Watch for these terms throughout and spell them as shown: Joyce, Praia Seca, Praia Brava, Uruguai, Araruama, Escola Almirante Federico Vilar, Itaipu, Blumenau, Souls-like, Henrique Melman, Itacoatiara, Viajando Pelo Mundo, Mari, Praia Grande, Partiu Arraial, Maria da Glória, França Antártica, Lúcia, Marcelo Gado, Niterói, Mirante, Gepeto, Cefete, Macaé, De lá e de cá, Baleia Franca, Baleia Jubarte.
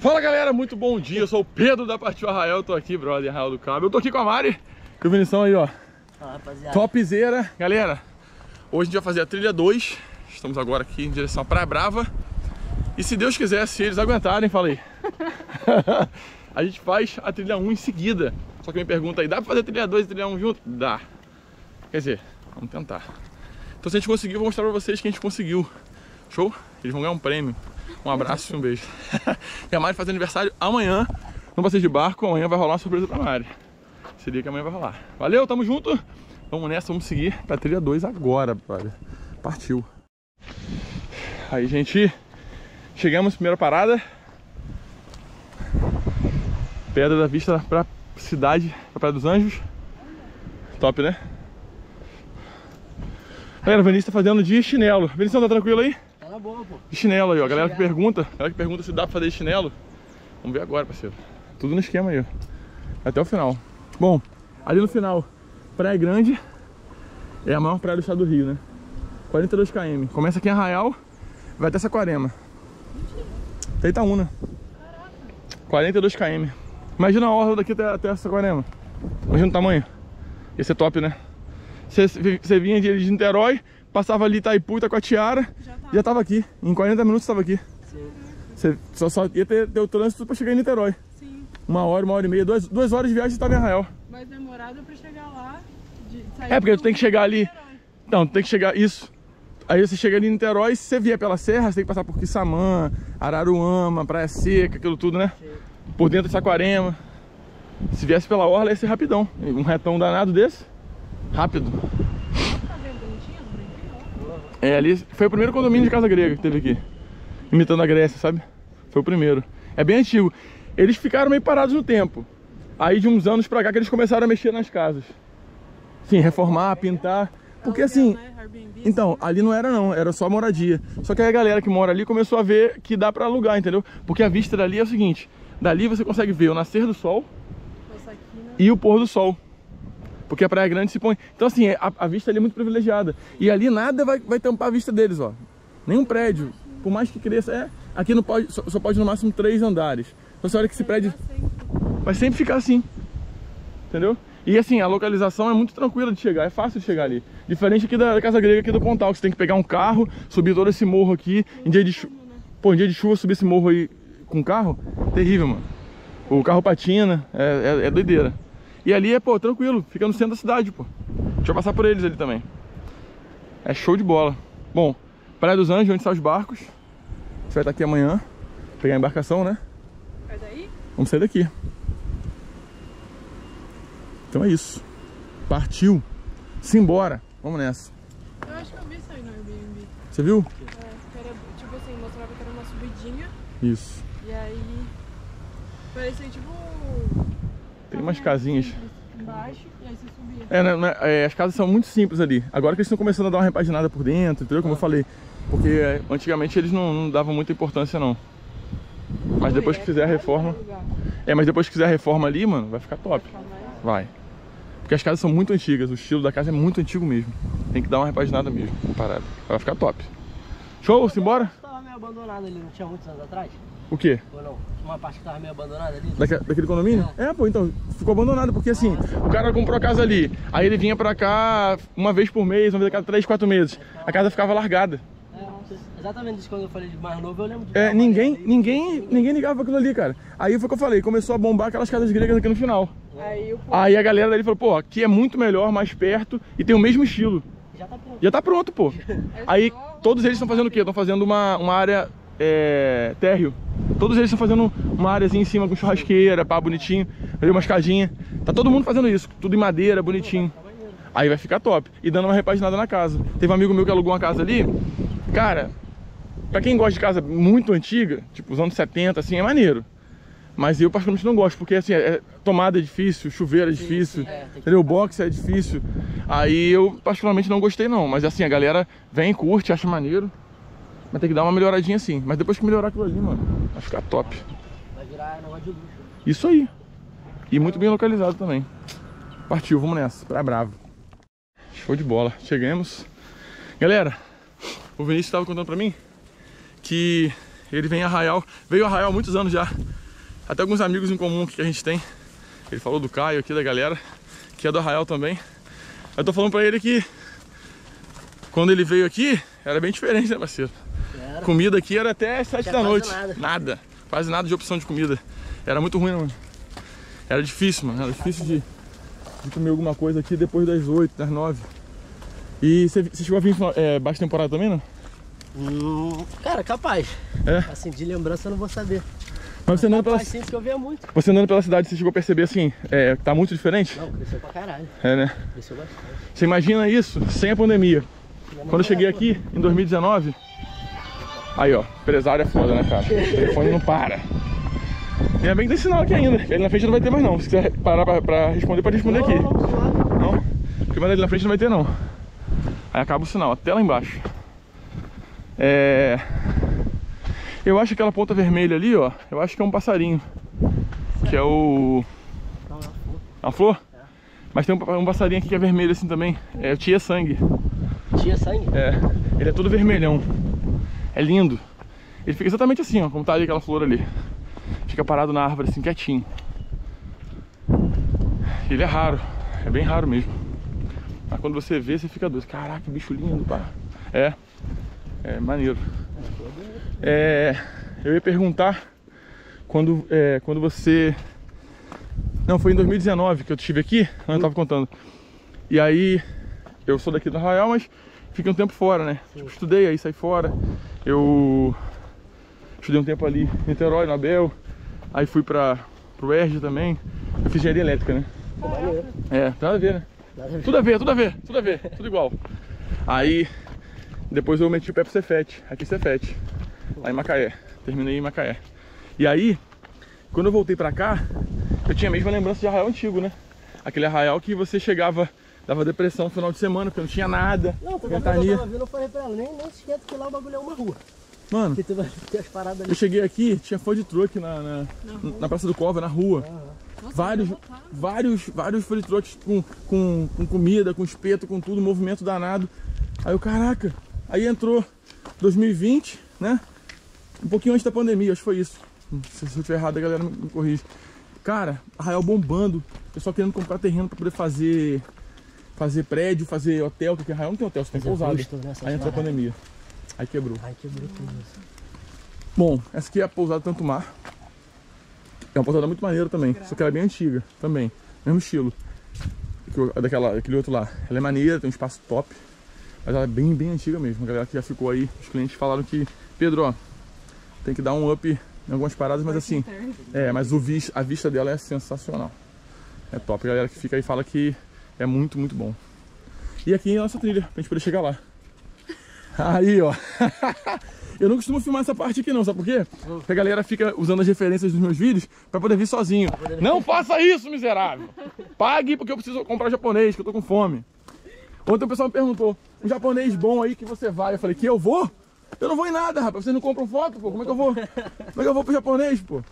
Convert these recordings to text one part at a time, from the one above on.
Fala galera, muito bom dia, eu sou o Pedro da Partiu Arraial, eu tô aqui, brother, em Arraial do Cabo. Eu tô aqui com a Mari, que o Vinição aí, ó. Ah, rapaziada. Topzera. Galera, hoje a gente vai fazer a trilha 2. Estamos agora aqui em direção à Praia Brava. E se Deus quiser, se eles aguentarem, falei. A gente faz a trilha 1 em seguida. Só que me pergunta aí, dá pra fazer a trilha 2 e a trilha 1 junto? Dá. Quer dizer, vamos tentar. Então se a gente conseguir, eu vou mostrar pra vocês que a gente conseguiu. Show? Eles vão ganhar um prêmio. Um abraço e um beijo. E a Mari faz aniversário amanhã, no passeio de barco. Amanhã vai rolar uma surpresa pra Mari. Se liga que amanhã vai rolar. Valeu, tamo junto. Vamos nessa, vamos seguir pra trilha 2 agora, brother. Partiu. Aí, gente, chegamos, primeira parada. Pedra da vista pra cidade, pra Praia dos Anjos. Top, né? Galera, o Vinícius tá fazendo de chinelo. Vinícius, tá tranquilo aí? Tá boa, pô. De chinelo aí, ó. Galera que pergunta se dá pra fazer de chinelo. Vamos ver agora, parceiro. Tudo no esquema aí, ó. Até o final. Bom, ali no final, Praia Grande é a maior praia do estado do Rio, né? 42 km. Começa aqui em Arraial, vai até Saquarema. Até Itaúna. Caraca. 42 km. Imagina a orla daqui até Saquarema. Imagina o tamanho. Ia ser top, né? Você vinha de Niterói, passava ali Itaipu, Itacoatiara, já tava aqui. Em 40 minutos tava aqui. Você só ia ter o trânsito pra chegar em Niterói. Sim. Uma hora e meia, duas horas de viagem você tava em Arraial. Mais demorado pra chegar lá. É, porque tu tem que chegar ali. Não, tu tem que chegar. Isso. Aí você chega ali em Niterói, se você vier pela serra, você tem que passar por Quissamã, Araruama, Praia Seca, aquilo tudo, né? Por dentro de Saquarema. Se viesse pela orla ia ser rapidão. Um retão danado desse. Rápido. É, ali foi o primeiro condomínio de Casa Grega que teve aqui. Imitando a Grécia, sabe? Foi o primeiro. É bem antigo. Eles ficaram meio parados no tempo. Aí de uns anos pra cá que eles começaram a mexer nas casas. Sim, reformar, pintar. Porque assim... Então, ali não era não, era só moradia. Só que aí a galera que mora ali começou a ver que dá pra alugar, entendeu? Porque a vista dali é o seguinte. Dali você consegue ver o nascer do sol e o pôr do sol. Porque a Praia Grande se põe... Então assim, a vista ali é muito privilegiada. E ali nada vai tampar a vista deles, ó. Nenhum prédio. Por mais que cresça... É, aqui não pode, só pode no máximo 3 andares. Então você olha que esse prédio... Vai sempre ficar assim. Entendeu? E assim, a localização é muito tranquila de chegar. É fácil de chegar ali. Diferente aqui da Casa Grega, aqui do Pontal. Que você tem que pegar um carro, subir todo esse morro aqui. Pô, em dia de chuva, subir esse morro aí com um carro? Terrível, mano. O carro patina. É doideira. E ali é, pô, tranquilo, fica no centro da cidade, pô. Deixa eu passar por eles ali também. É show de bola. Bom, Praia dos Anjos, onde saem os barcos. Você vai estar aqui amanhã. Pegar a embarcação, né? Sai daí? Vamos sair daqui. Então é isso. Partiu. Simbora. Vamos nessa. Eu acho que eu vi isso aí no Airbnb. Você viu? É, era, tipo assim, mostrava que era uma subidinha. Isso. E aí... Parecia tipo... Tem umas casinhas. Embaixo, e aí você subia. As casas são muito simples ali. Agora que eles estão começando a dar uma repaginada por dentro, entendeu? Como eu falei. Porque antigamente eles não davam muita importância, não. Mas depois que fizer a reforma... É, mas depois que fizer a reforma ali, mano, vai ficar top. Vai. Porque as casas são muito antigas. O estilo da casa é muito antigo mesmo. Tem que dar uma repaginada mesmo. Parada. Vai ficar top. Show, simbora? Estava meio abandonado ali, não tinha muitos anos atrás? O quê? Ou não? Uma parte que tava meio abandonada ali? Daquele condomínio? É, pô, então ficou abandonado, porque assim, o cara comprou a casa ali, aí ele vinha pra cá uma vez por mês, uma vez a cada 3, 4 meses. Então, a casa ficava largada. É, exatamente isso, quando eu falei de mais novo, eu lembro de... É, ninguém ligava pra aquilo ali, cara. Aí foi o que eu falei, começou a bombar aquelas casas gregas aqui no final. Aí a galera dali falou, pô, aqui é muito melhor, mais perto e tem o mesmo estilo. Já tá pronto, pô. Aí todos eles estão fazendo o quê? Estão fazendo uma área... térreo. Todos eles estão fazendo uma áreazinha em cima com churrasqueira, pá, bonitinho. Fazer umas escadinha. Tá todo mundo fazendo isso, tudo em madeira, bonitinho. Aí vai ficar top. E dando uma repaginada na casa. Teve um amigo meu que alugou uma casa ali. Cara, pra quem gosta de casa muito antiga, tipo os anos 70, assim, é maneiro. Mas eu particularmente não gosto, porque assim, tomada é difícil, chuveiro é difícil, entendeu? Box é difícil. Aí eu particularmente não gostei não. Mas assim, a galera vem, curte, acha maneiro. Mas tem que dar uma melhoradinha assim. Mas depois que melhorar aquilo ali, mano, vai ficar top. Vai virar negócio de luxo. Isso aí. E muito bem localizado também. Partiu, vamos nessa. Praia Brava. Show de bola. Chegamos. Galera, o Vinícius estava contando pra mim que Ele vem a Arraial, veio a Arraial há muitos anos já. Até alguns amigos em comum que a gente tem. Ele falou do Caio aqui, da galera, que é do Arraial também. Eu tô falando pra ele que quando ele veio aqui, era bem diferente, né, parceiro? Era. Comida aqui era até 7 da noite. Nada. Quase nada de opção de comida. Era muito ruim, mano. Era difícil, mano. Era difícil de comer alguma coisa aqui depois das 8, das 9. E você chegou a vir baixa temporada também, não? Cara, capaz. É? Assim, de lembrança eu não vou saber. Mas você andando pela... que eu via muito. Você andando pela cidade, você chegou a perceber assim, tá muito diferente? Não, cresceu pra caralho. É, né? Cresceu bastante. Você imagina isso sem a pandemia? Quando eu cheguei aqui, em 2019... Aí, ó, empresário é foda, né, cara? O telefone não para. E é bem que tem sinal aqui ainda. Ele na frente não vai ter mais, não. Se quiser parar pra responder, pode responder aqui. Não? Porque mais ali na frente não vai ter, não. Aí acaba o sinal, até lá embaixo. Eu acho aquela ponta vermelha ali, ó. Eu acho que é um passarinho. Que é o... A flor? É. Mas tem um passarinho aqui que é vermelho assim também. É o tia sangue. Tia sangue? É. Ele é todo vermelhão. É lindo. Ele fica exatamente assim, ó. Como tá ali aquela flor ali. Fica parado na árvore assim, quietinho. Ele é raro. É bem raro mesmo. Mas quando você vê, você fica doido. Caraca, que bicho lindo, pá. É. É maneiro. Eu ia perguntar quando você... Não, foi em 2019 que eu estive aqui, eu tava contando. E aí, eu sou daqui do Arraial, mas fiquei um tempo fora, né? Tipo, estudei, aí saí fora. Eu estudei um tempo ali em Niterói, no Abel. Aí fui pro ERJ também. Eu fiz engenharia elétrica, né? É, nada a ver, né? Tudo a ver, tudo igual. Aí, depois eu meti o pé pro Cefete, aqui Cefete. Lá em Macaé, terminei em Macaé. E aí, quando eu voltei pra cá, eu tinha a mesma lembrança de Arraial antigo, né? Aquele Arraial que você chegava, dava depressão no final de semana, porque não tinha nada. Não, porque eu tava vendo, eu falei pra ela, nem esquenta que lá o bagulho é uma rua. Mano, tu vai ter as paradas ali. Eu cheguei aqui, tinha food truck na Praça do Cova, na rua. Nossa, vários food trucks com comida, com espeto, com tudo, movimento danado. Aí eu, caraca, aí entrou 2020, né? Um pouquinho antes da pandemia, acho que foi isso. Se eu estiver errado, a galera me corrige. Cara, Arraial bombando. Pessoal querendo comprar terreno pra poder fazer prédio, fazer hotel. Porque Arraial não tem hotel, você tem pousada. Aí entrou a pandemia. Aí quebrou. Aí quebrou tudo isso. Bom, essa aqui é a pousada Tanto Mar. É uma pousada muito maneira também. Só que ela é bem antiga também. Mesmo estilo. Daquele outro lá. Ela é maneira, tem um espaço top. Mas ela é bem, bem antiga mesmo. A galera que já ficou aí, os clientes falaram que... Pedro, ó... Tem que dar um up em algumas paradas, mas assim... mas a vista dela é sensacional. É top. A galera que fica aí fala que é muito, muito bom. E aqui é a nossa trilha, pra gente poder chegar lá. Aí, ó. Eu não costumo filmar essa parte aqui não, sabe por quê? Porque a galera fica usando as referências dos meus vídeos pra poder vir sozinho. Não faça isso, miserável! Pague, porque eu preciso comprar japonês, que eu tô com fome. Ontem o pessoal me perguntou, um japonês bom aí que você vai? Eu falei, que eu vou? Eu não vou em nada, rapaz. Vocês não compram foto, pô? Como é que eu vou? Como é que eu vou pro japonês, pô?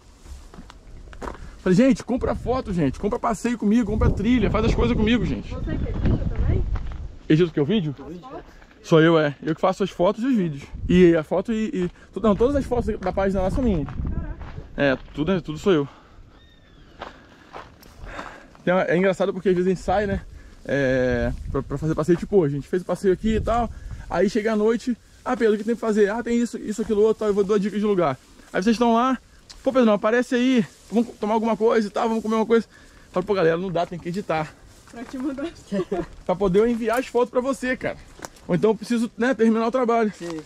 Falei, gente, compra foto, gente. Compra passeio comigo, compra trilha. Faz as coisas comigo, gente. Você que edita também? Edita o que? O vídeo? Sou eu, é. Eu que faço as fotos e os vídeos. E a foto e... Não, todas as fotos da página lá são minhas. Caraca. É, tudo sou eu. Então, é engraçado porque às vezes a gente sai, né? Pra fazer passeio, tipo, a gente fez o passeio aqui e tal. Aí chega à noite... Ah, Pedro, o que tem que fazer? Ah, tem isso, aquilo, outro, tal, eu vou dar dicas de lugar. Aí vocês estão lá, pô, Pedro, não, aparece aí, vamos tomar alguma coisa e tal, vamos comer uma coisa. Fala, pô, galera, não dá, tem que editar. Pra te mandar. Pra poder eu enviar as fotos pra você, cara. Ou então eu preciso, né, terminar o trabalho. Sim.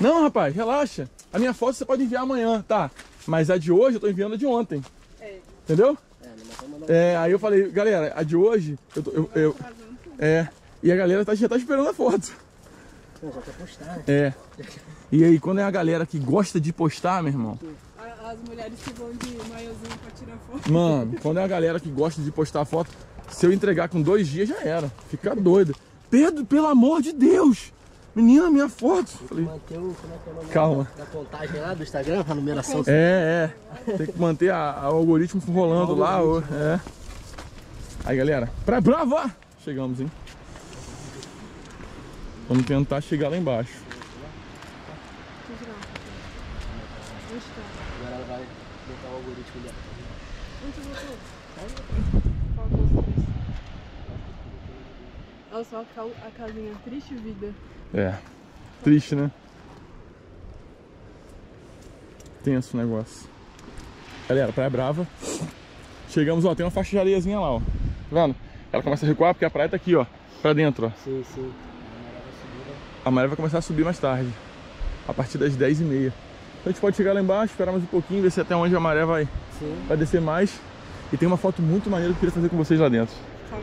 Não, rapaz, relaxa. A minha foto você pode enviar amanhã, tá? Mas a de hoje eu tô enviando a de ontem. É. Entendeu? Aí eu falei, galera, a de hoje... E a galera já tá esperando a foto. Já quer postar, né? É. E aí, quando é a galera que gosta de postar, meu irmão... As mulheres que vão de maiozinho pra tirar foto. Mano, quando é a galera que gosta de postar foto, se eu entregar com 2 dias, já era. Fica doido. Pedro, pelo amor de Deus! Menina, minha foto! Falei, manter o... Como é que é o nome? Calma. Da contagem lá do Instagram, a numeração. Tem que manter o algoritmo rolando lá. É. Aí, galera. Praia Brava! Chegamos, hein? Vamos tentar chegar lá embaixo. botar o algoritmo dela. Muitos outros. Qual dos três? Olha só a casinha. Triste vida. É. Triste, né? Tenso o negócio. Galera, Praia Brava. Chegamos, ó, tem uma faixa de areiazinha lá, ó. Tá vendo? Ela começa a recuar porque a praia tá aqui, ó. Pra dentro, ó. Sim, sim. A maré vai começar a subir mais tarde. A partir das 10h30. Então a gente pode chegar lá embaixo, esperar mais um pouquinho, ver se até onde a maré vai descer mais. E tem uma foto muito maneira que eu queria fazer com vocês lá dentro.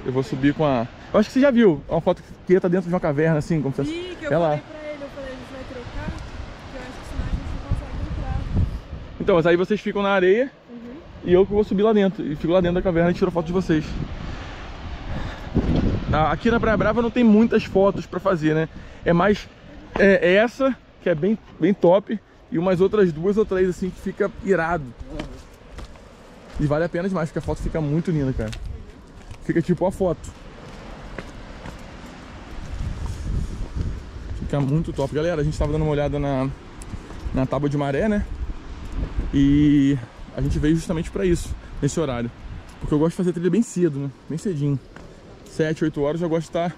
Eu vou subir com a... Eu acho que você já viu. É uma foto que tá dentro de uma caverna, assim, como se... Sim, que eu falei pra ele. Eu falei, a gente vai trocar, porque eu acho que senão a gente não consegue entrar. Então, mas aí vocês ficam na areia, uhum, e eu que vou subir lá dentro. E fico lá dentro da caverna e tiro foto de vocês. Aqui na Praia Brava não tem muitas fotos pra fazer, né? É mais... É essa, que é bem top. E umas outras duas ou três, assim, que fica irado. E vale a pena demais, porque a foto fica muito linda, cara. Fica tipo a foto. Fica muito top. Galera, a gente tava dando uma olhada na tábua de maré, né? E a gente veio justamente pra isso, nesse horário. Porque eu gosto de fazer trilha bem cedo, né? Bem cedinho. 7, 8 horas eu gosto de estar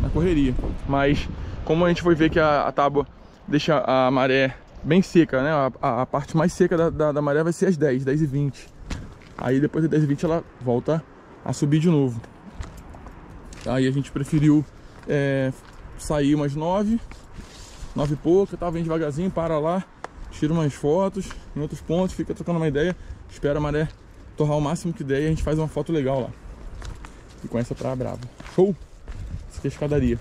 na correria. Mas como a gente foi ver que a tábua deixa a maré bem seca, né? A parte mais seca da maré vai ser às 10h20. Aí depois das 10h20 ela volta a subir de novo. Aí a gente preferiu sair umas 9 e pouca, tá? Vem devagarzinho, para lá, tira umas fotos em outros pontos, fica trocando uma ideia, espera a maré torrar o máximo que der e a gente faz uma foto legal lá. E com essa Praia Brava. Show! Essa aqui é a escadaria.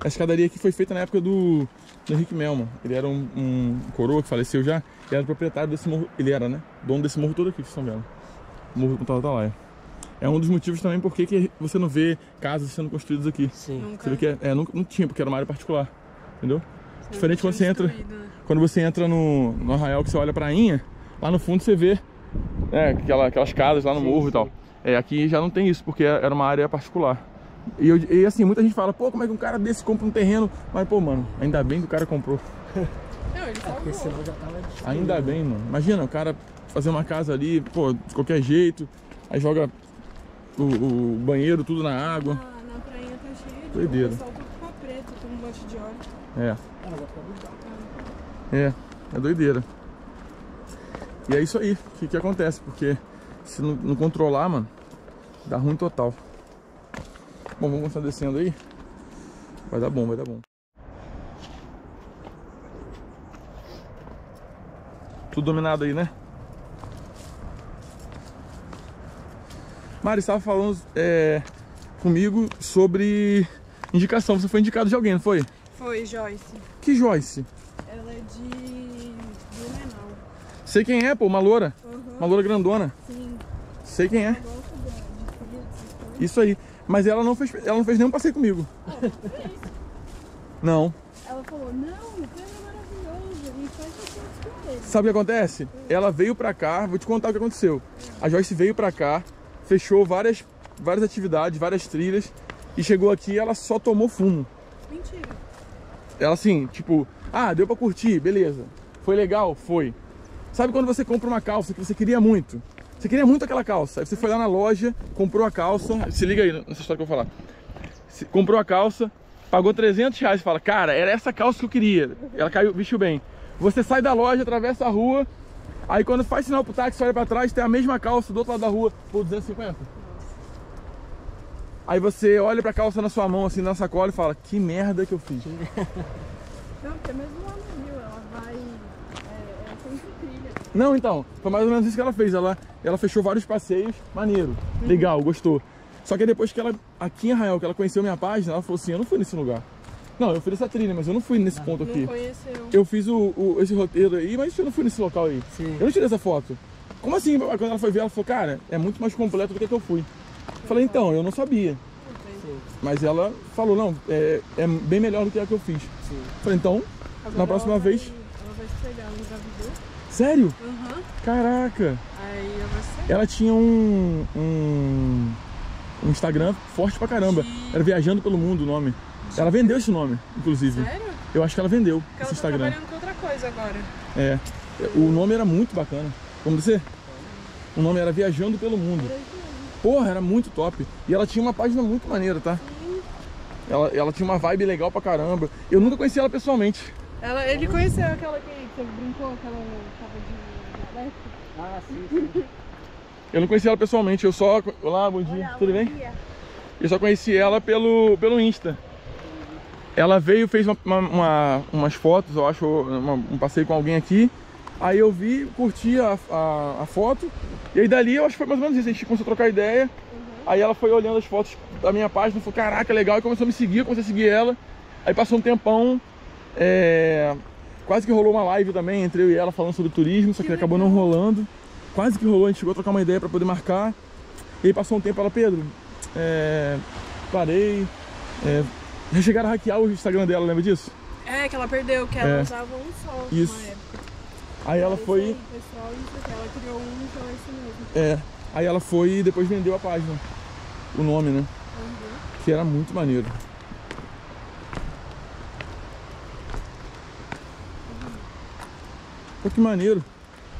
A escadaria aqui foi feita na época do Henrique Melman. Ele era um coroa que faleceu já. Ele era proprietário desse morro. Ele era, né? Dono desse morro todo aqui que vocês estão vendo. Morro do Pontal da Atalaia. É um dos motivos também porque você não vê casas sendo construídas aqui. Sim. Nunca. Você vê que não tinha, porque era uma área particular. Entendeu? Sim, diferente quando você entra, né? Quando você entra no arraial, que você olha a prainha, lá no fundo você vê aquelas casas lá no morro e tal. É, aqui já não tem isso, porque era uma área particular. E assim, muita gente fala, pô, como é que um cara desse compra um terreno? Mas, pô, mano, ainda bem que o cara comprou. Não, ele salvou. Ainda bem, mano. Imagina, o cara fazer uma casa ali, pô, de qualquer jeito. Aí joga o banheiro, tudo na água. Na prainha tá cheio de doideira. O pessoal tá preto, tem um monte de óleo. É. É doideira. E é isso aí que acontece, porque... Se não controlar, mano, dá ruim total. Bom, vamos continuar descendo aí. Vai dar bom, vai dar bom. Tudo dominado aí, né? Mari, você estava falando comigo sobre indicação. Você foi indicado de alguém, não foi? Foi, Joyce. Que Joyce? Ela é de Blumenau. Sei quem é, pô, uma loura. Uhum. Uma loura grandona. Sim. Sei quem é. Isso aí. Mas ela não fez nenhum passeio comigo. Ela fez. Não. Ela falou, não, o Pedro é maravilhoso. E faz passeio com ele. Sabe o que acontece? Ela veio pra cá, vou te contar o que aconteceu. A Joyce veio pra cá, fechou várias atividades, várias trilhas. E chegou aqui e ela só tomou fumo. Mentira. Ela assim, tipo, deu pra curtir, beleza. Foi legal? Foi. Sabe quando você compra uma calça que você queria muito? Você queria muito aquela calça, aí você foi lá na loja, comprou a calça, se liga aí nessa história que eu vou falar. Comprou a calça, pagou R$300 e fala, cara, era essa calça que eu queria, ela caiu, vestiu bem. Você sai da loja, atravessa a rua, aí quando faz sinal pro táxi, você olha pra trás, tem a mesma calça do outro lado da rua, por R$250. Aí você olha pra calça na sua mão, assim, na sacola e fala, que merda que eu fiz. Não, porque mesmo lá no Rio, ela vai... Não, então, foi mais ou menos isso que ela fez. Ela fechou vários passeios, maneiro, legal, gostou. Só que depois que ela, aqui em Arraial, que ela conheceu minha página, ela falou assim, eu não fui nesse lugar. Não, eu fui nessa trilha, mas eu não fui nesse ponto aqui. Não conheceu. Eu fiz esse roteiro aí, mas eu não fui nesse local aí. Sim. Eu não tirei essa foto. Como assim? Quando ela foi ver, ela falou, cara, é muito mais completo do que eu fui. Eu falei, então, eu não sabia. Sim. Mas ela falou, não, é bem melhor do que a que eu fiz. Sim. Eu falei, então, agora na próxima vez... Ela vai chegar no Gavideu. Sério? Uhum. Caraca. Aí eu vou sair. Ela tinha um Instagram forte pra caramba. Era Viajando Pelo Mundo o nome. Ela vendeu esse nome, inclusive. Sério? Eu acho que ela vendeu esse Instagram. Ela tá trabalhando com outra coisa agora. É. O nome era muito bacana. Vamos ver? O nome era Viajando Pelo Mundo. Porra, era muito top. E ela tinha uma página muito maneira, tá? Ela tinha uma vibe legal pra caramba. Eu nunca conheci ela pessoalmente. Ele conheceu aquela que você brincou, aquela tava de... Ah, sim, sim. Eu não conheci ela pessoalmente, eu só... Olá, bom dia. Olá, tudo bom bem? Dia. Eu só conheci ela pelo Insta. Ela veio, fez umas fotos, eu acho, um passeio com alguém aqui. Aí eu vi, curti a foto. E aí dali, eu acho que foi mais ou menos isso, a gente começou a trocar ideia. Uhum. Aí ela foi olhando as fotos da minha página, falou, caraca, legal, e começou a me seguir, eu comecei a seguir ela. Aí passou um tempão, quase que rolou uma live também entre eu e ela falando sobre turismo, só que acabou não rolando. Quase que rolou, a gente chegou a trocar uma ideia pra poder marcar. E aí passou um tempo, ela, Pedro, parei... Já chegaram a hackear o Instagram dela, lembra disso? É, que ela perdeu, que ela usava um só isso. Na época. Aí ela foi... Aí, pessoal, isso, ela criou um, então é isso mesmo. É, aí ela foi e depois vendeu a página. O nome, né? Uhum. Que era muito maneiro. Uhum. Pô, que maneiro.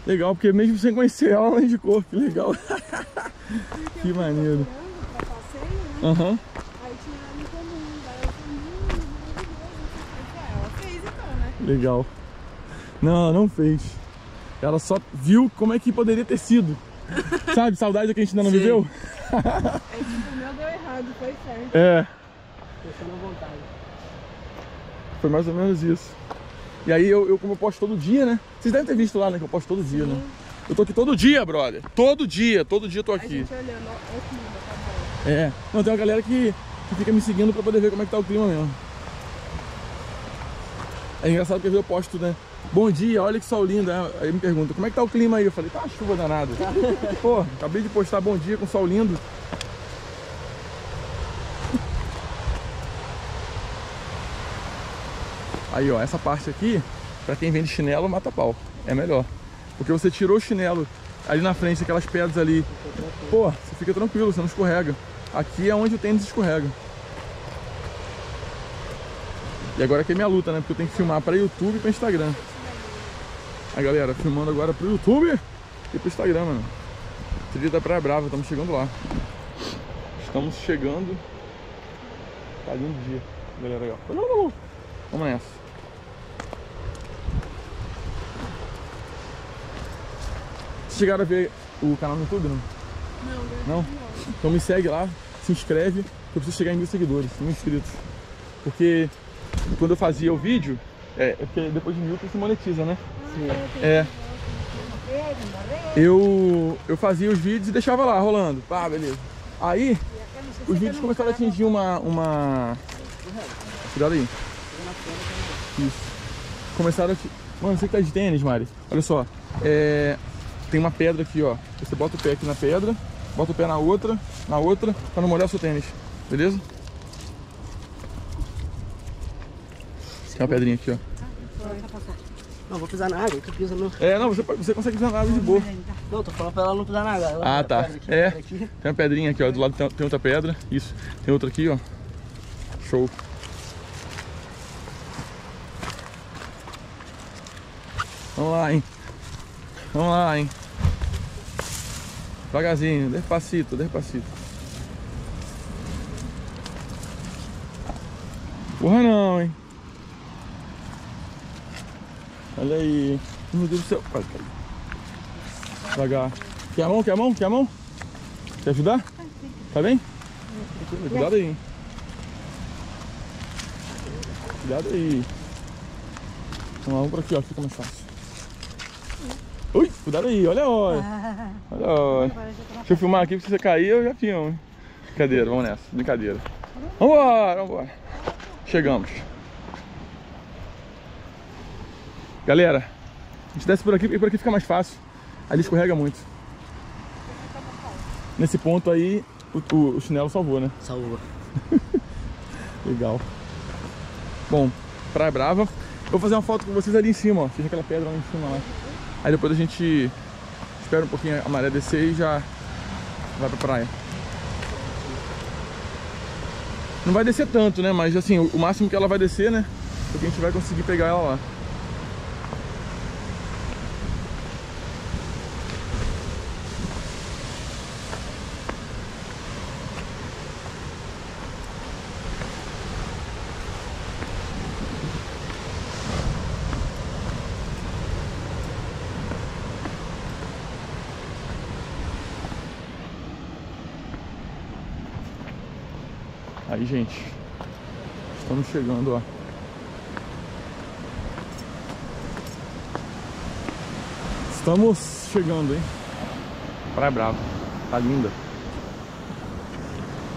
Legal, porque mesmo sem conhecer ela, ela indicou, que legal. Que maneiro. Aham. Uhum. Legal. Não, não fez. Ela só viu como é que poderia ter sido. Sabe, saudade que a gente ainda não Sim. viveu. É tipo, o meu deu errado, foi certo. É. Deixou vontade. Foi mais ou menos isso. E aí, como eu posto todo dia, né? Vocês devem ter visto lá, né? Que eu posto todo dia, Sim. né? Eu tô aqui todo dia, brother. Todo dia eu tô aqui. A gente olhando, ó, o clima, tá bom. É. Não, tem uma galera que fica me seguindo pra poder ver como é que tá o clima mesmo. É engraçado que eu posto, né? Bom dia, olha que sol lindo. Aí me perguntam, como é que tá o clima aí? Eu falei, tá uma chuva danada. Pô, acabei de postar bom dia com sol lindo. Aí, ó, essa parte aqui, pra quem vem de chinelo, mata pau. É melhor. Porque você tirou o chinelo ali na frente, aquelas pedras ali. Pô, você fica tranquilo, você não escorrega. Aqui é onde o tênis escorrega. E agora aqui é minha luta, né? Porque eu tenho que filmar para YouTube e para Instagram. A galera, filmando agora para o YouTube e para o Instagram, mano. Trilha da Praia Brava, estamos chegando lá. Estamos chegando. Tá lindo dia, galera. Vamos nessa. Vocês chegaram a ver o canal no YouTube, não? Não? Não? Então me segue lá, se inscreve, que eu preciso chegar em 1000 inscritos. Porque... Quando eu fazia o vídeo, porque depois de 1000 você monetiza, né? Sim. É. Eu fazia os vídeos e deixava lá rolando. Pá, beleza. Aí, os vídeos começaram a atingir uma... Cuidado aí. Isso. Começaram a... Mano, você que tá de tênis, Mari. Olha só. Tem uma pedra aqui, ó. Você bota o pé aqui na pedra, bota o pé na outra, pra não molhar o seu tênis. Beleza? Tem uma pedrinha aqui, ó. Não, vou pisar na água, tu pisa no... É, não, você consegue pisar na água de boa. Não, tô falando pra ela não pisar na água. Ela tá. Aqui, tem uma pedrinha aqui, ó. Do lado tem outra pedra. Isso. Tem outra aqui, ó. Show. Vamos lá, hein. Vamos lá, hein. Devagarzinho. Despacito, despacito. Porra não, hein. Olha aí, meu Deus do céu, quase caiu. Devagar. Quer a mão? Quer ajudar? Tá bem? Cuidado aí, hein? Cuidado aí. Então, vamos por aqui, ó, fica mais fácil. Ui, cuidado aí, olha a hora. Olha a hora. Deixa eu filmar aqui, porque se você cair eu já filmo, hein? Brincadeira, vamos nessa, brincadeira. Vambora. Chegamos. Galera, a gente desce por aqui e por aqui fica mais fácil. Ali escorrega muito. Nesse ponto aí, o chinelo salvou, né? Salvou. Legal. Bom, Praia Brava. Eu vou fazer uma foto com vocês ali em cima, ó. Fiz aquela pedra lá em cima, lá. Aí depois a gente espera um pouquinho a maré descer e já vai pra praia. Não vai descer tanto, né? Mas assim, o máximo que ela vai descer, né? Porque a gente vai conseguir pegar ela lá. Aí, gente, estamos chegando, ó. Estamos chegando, hein? Praia Brava. Tá linda.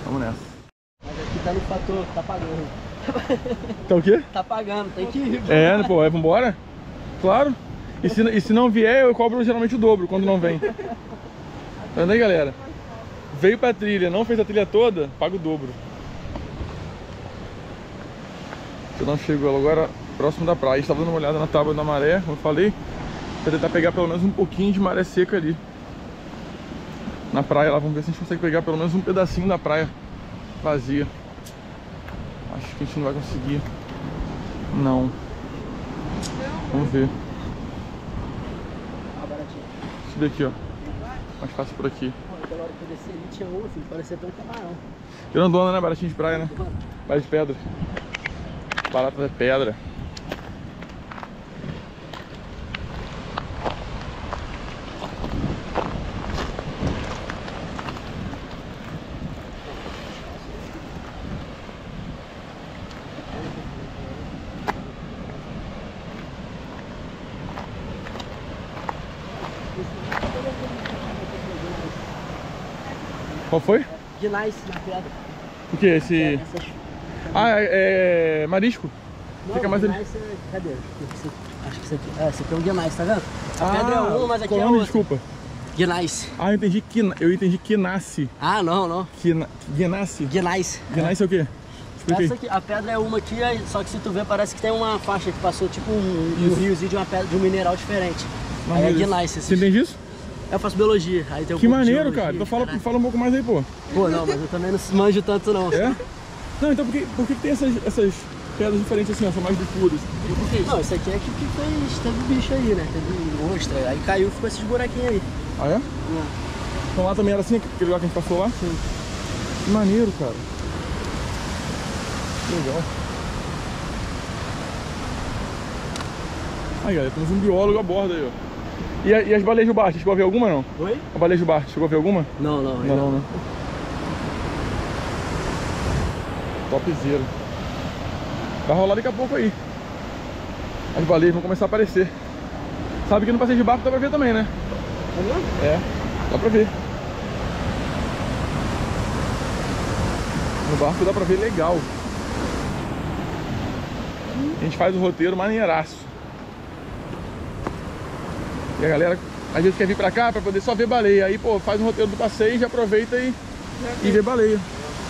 Vamos nessa. Mas aqui tá no fator, tá pagando. Tá o quê? Tá pagando, tem que ir. É, pô, é, vambora? Claro. E se não vier, eu cobro geralmente o dobro quando não vem. Tá vendo aí, galera? Veio pra trilha, não fez a trilha toda, paga o dobro. Você não chegou agora próximo da praia. A gente tava dando uma olhada na tábua da maré, como eu falei, pra tentar pegar pelo menos um pouquinho de maré seca ali na praia lá. Vamos ver se a gente consegue pegar pelo menos um pedacinho da praia vazia. Acho que a gente não vai conseguir. Não. Vamos ver. Subir aqui, ó. Mais fácil por aqui. Aquela hora que eu desci ali tinha ovo, parecia até um camarão. Grandona, né? Baratinho de praia, né? Barato de pedra. Barata é pedra. Qual foi? De nice na pedra. O que? Esse... Ah, é marisco? Não, fica mais ali. Cadê? Acho que isso aqui. É, esse aqui é um Guinais, tá vendo? A pedra é um, mas aqui é outro. Desculpa. Guinais. Ah, eu entendi que nasce. Ah, não, não. Guinais. Guinais. Guinais é o quê? Essa aqui, a pedra é uma aqui, só que se tu ver parece que tem uma faixa que passou tipo um riozinho de uma pedra, de um mineral diferente. Aí é Guinais. Você entende isso? Eu faço biologia, aí tem um... Que maneiro, cara. Então fala um pouco mais aí, pô. Pô, não, mas eu também não manjo tanto, não. É? Não, então por que tem essas pedras diferentes assim, ó, são mais bicudas? Não, isso aqui é que fez, teve bicho aí, né? Teve ostra, aí caiu e ficou esses buraquinhos aí. Ah, é? É. Então lá também era assim, aquele lugar que a gente passou lá? Sim. Que maneiro, cara. Legal. Aí, galera, temos um biólogo a bordo aí, ó. E as baleias Jubarte, chegou a ver alguma, não? Oi? A baleia Jubarte, chegou a ver alguma? Não, não, ainda não. Topzera. Vai rolar daqui a pouco aí. As baleias vão começar a aparecer. Sabe que no passeio de barco dá pra ver também, né? É, dá pra ver. No barco dá pra ver legal. A gente faz o roteiro maneiraço. E a galera às vezes quer vir pra cá pra poder só ver baleia. Aí, pô, faz um roteiro do passeio, já aproveita e vê baleia.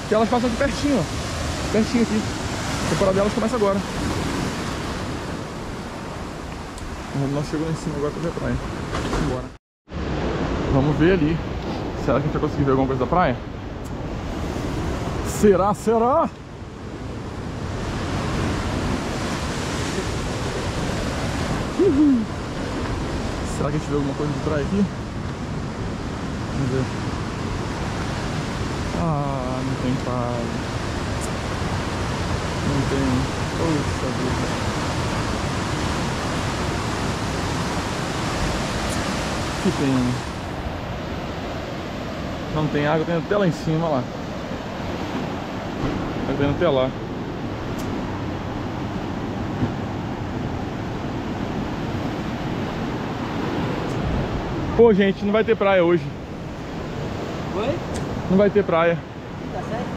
Que elas passam aqui pertinho, ó. Pertinho aqui. A temporada delas começa agora. Nós chegamos lá em cima agora pra ver a praia. Vamos embora. Vamos ver ali. Será que a gente vai conseguir ver alguma coisa da praia? Será? Será? Uhum. Será que a gente vê alguma coisa de praia aqui? Vamos ver. Ah, não tem praia. Não tem. Poxa vida. Que pena. Não tem água, tem até lá em cima, lá. Tá vendo até lá. Pô, gente, não vai ter praia hoje. Oi? Não vai ter praia. Tá certo?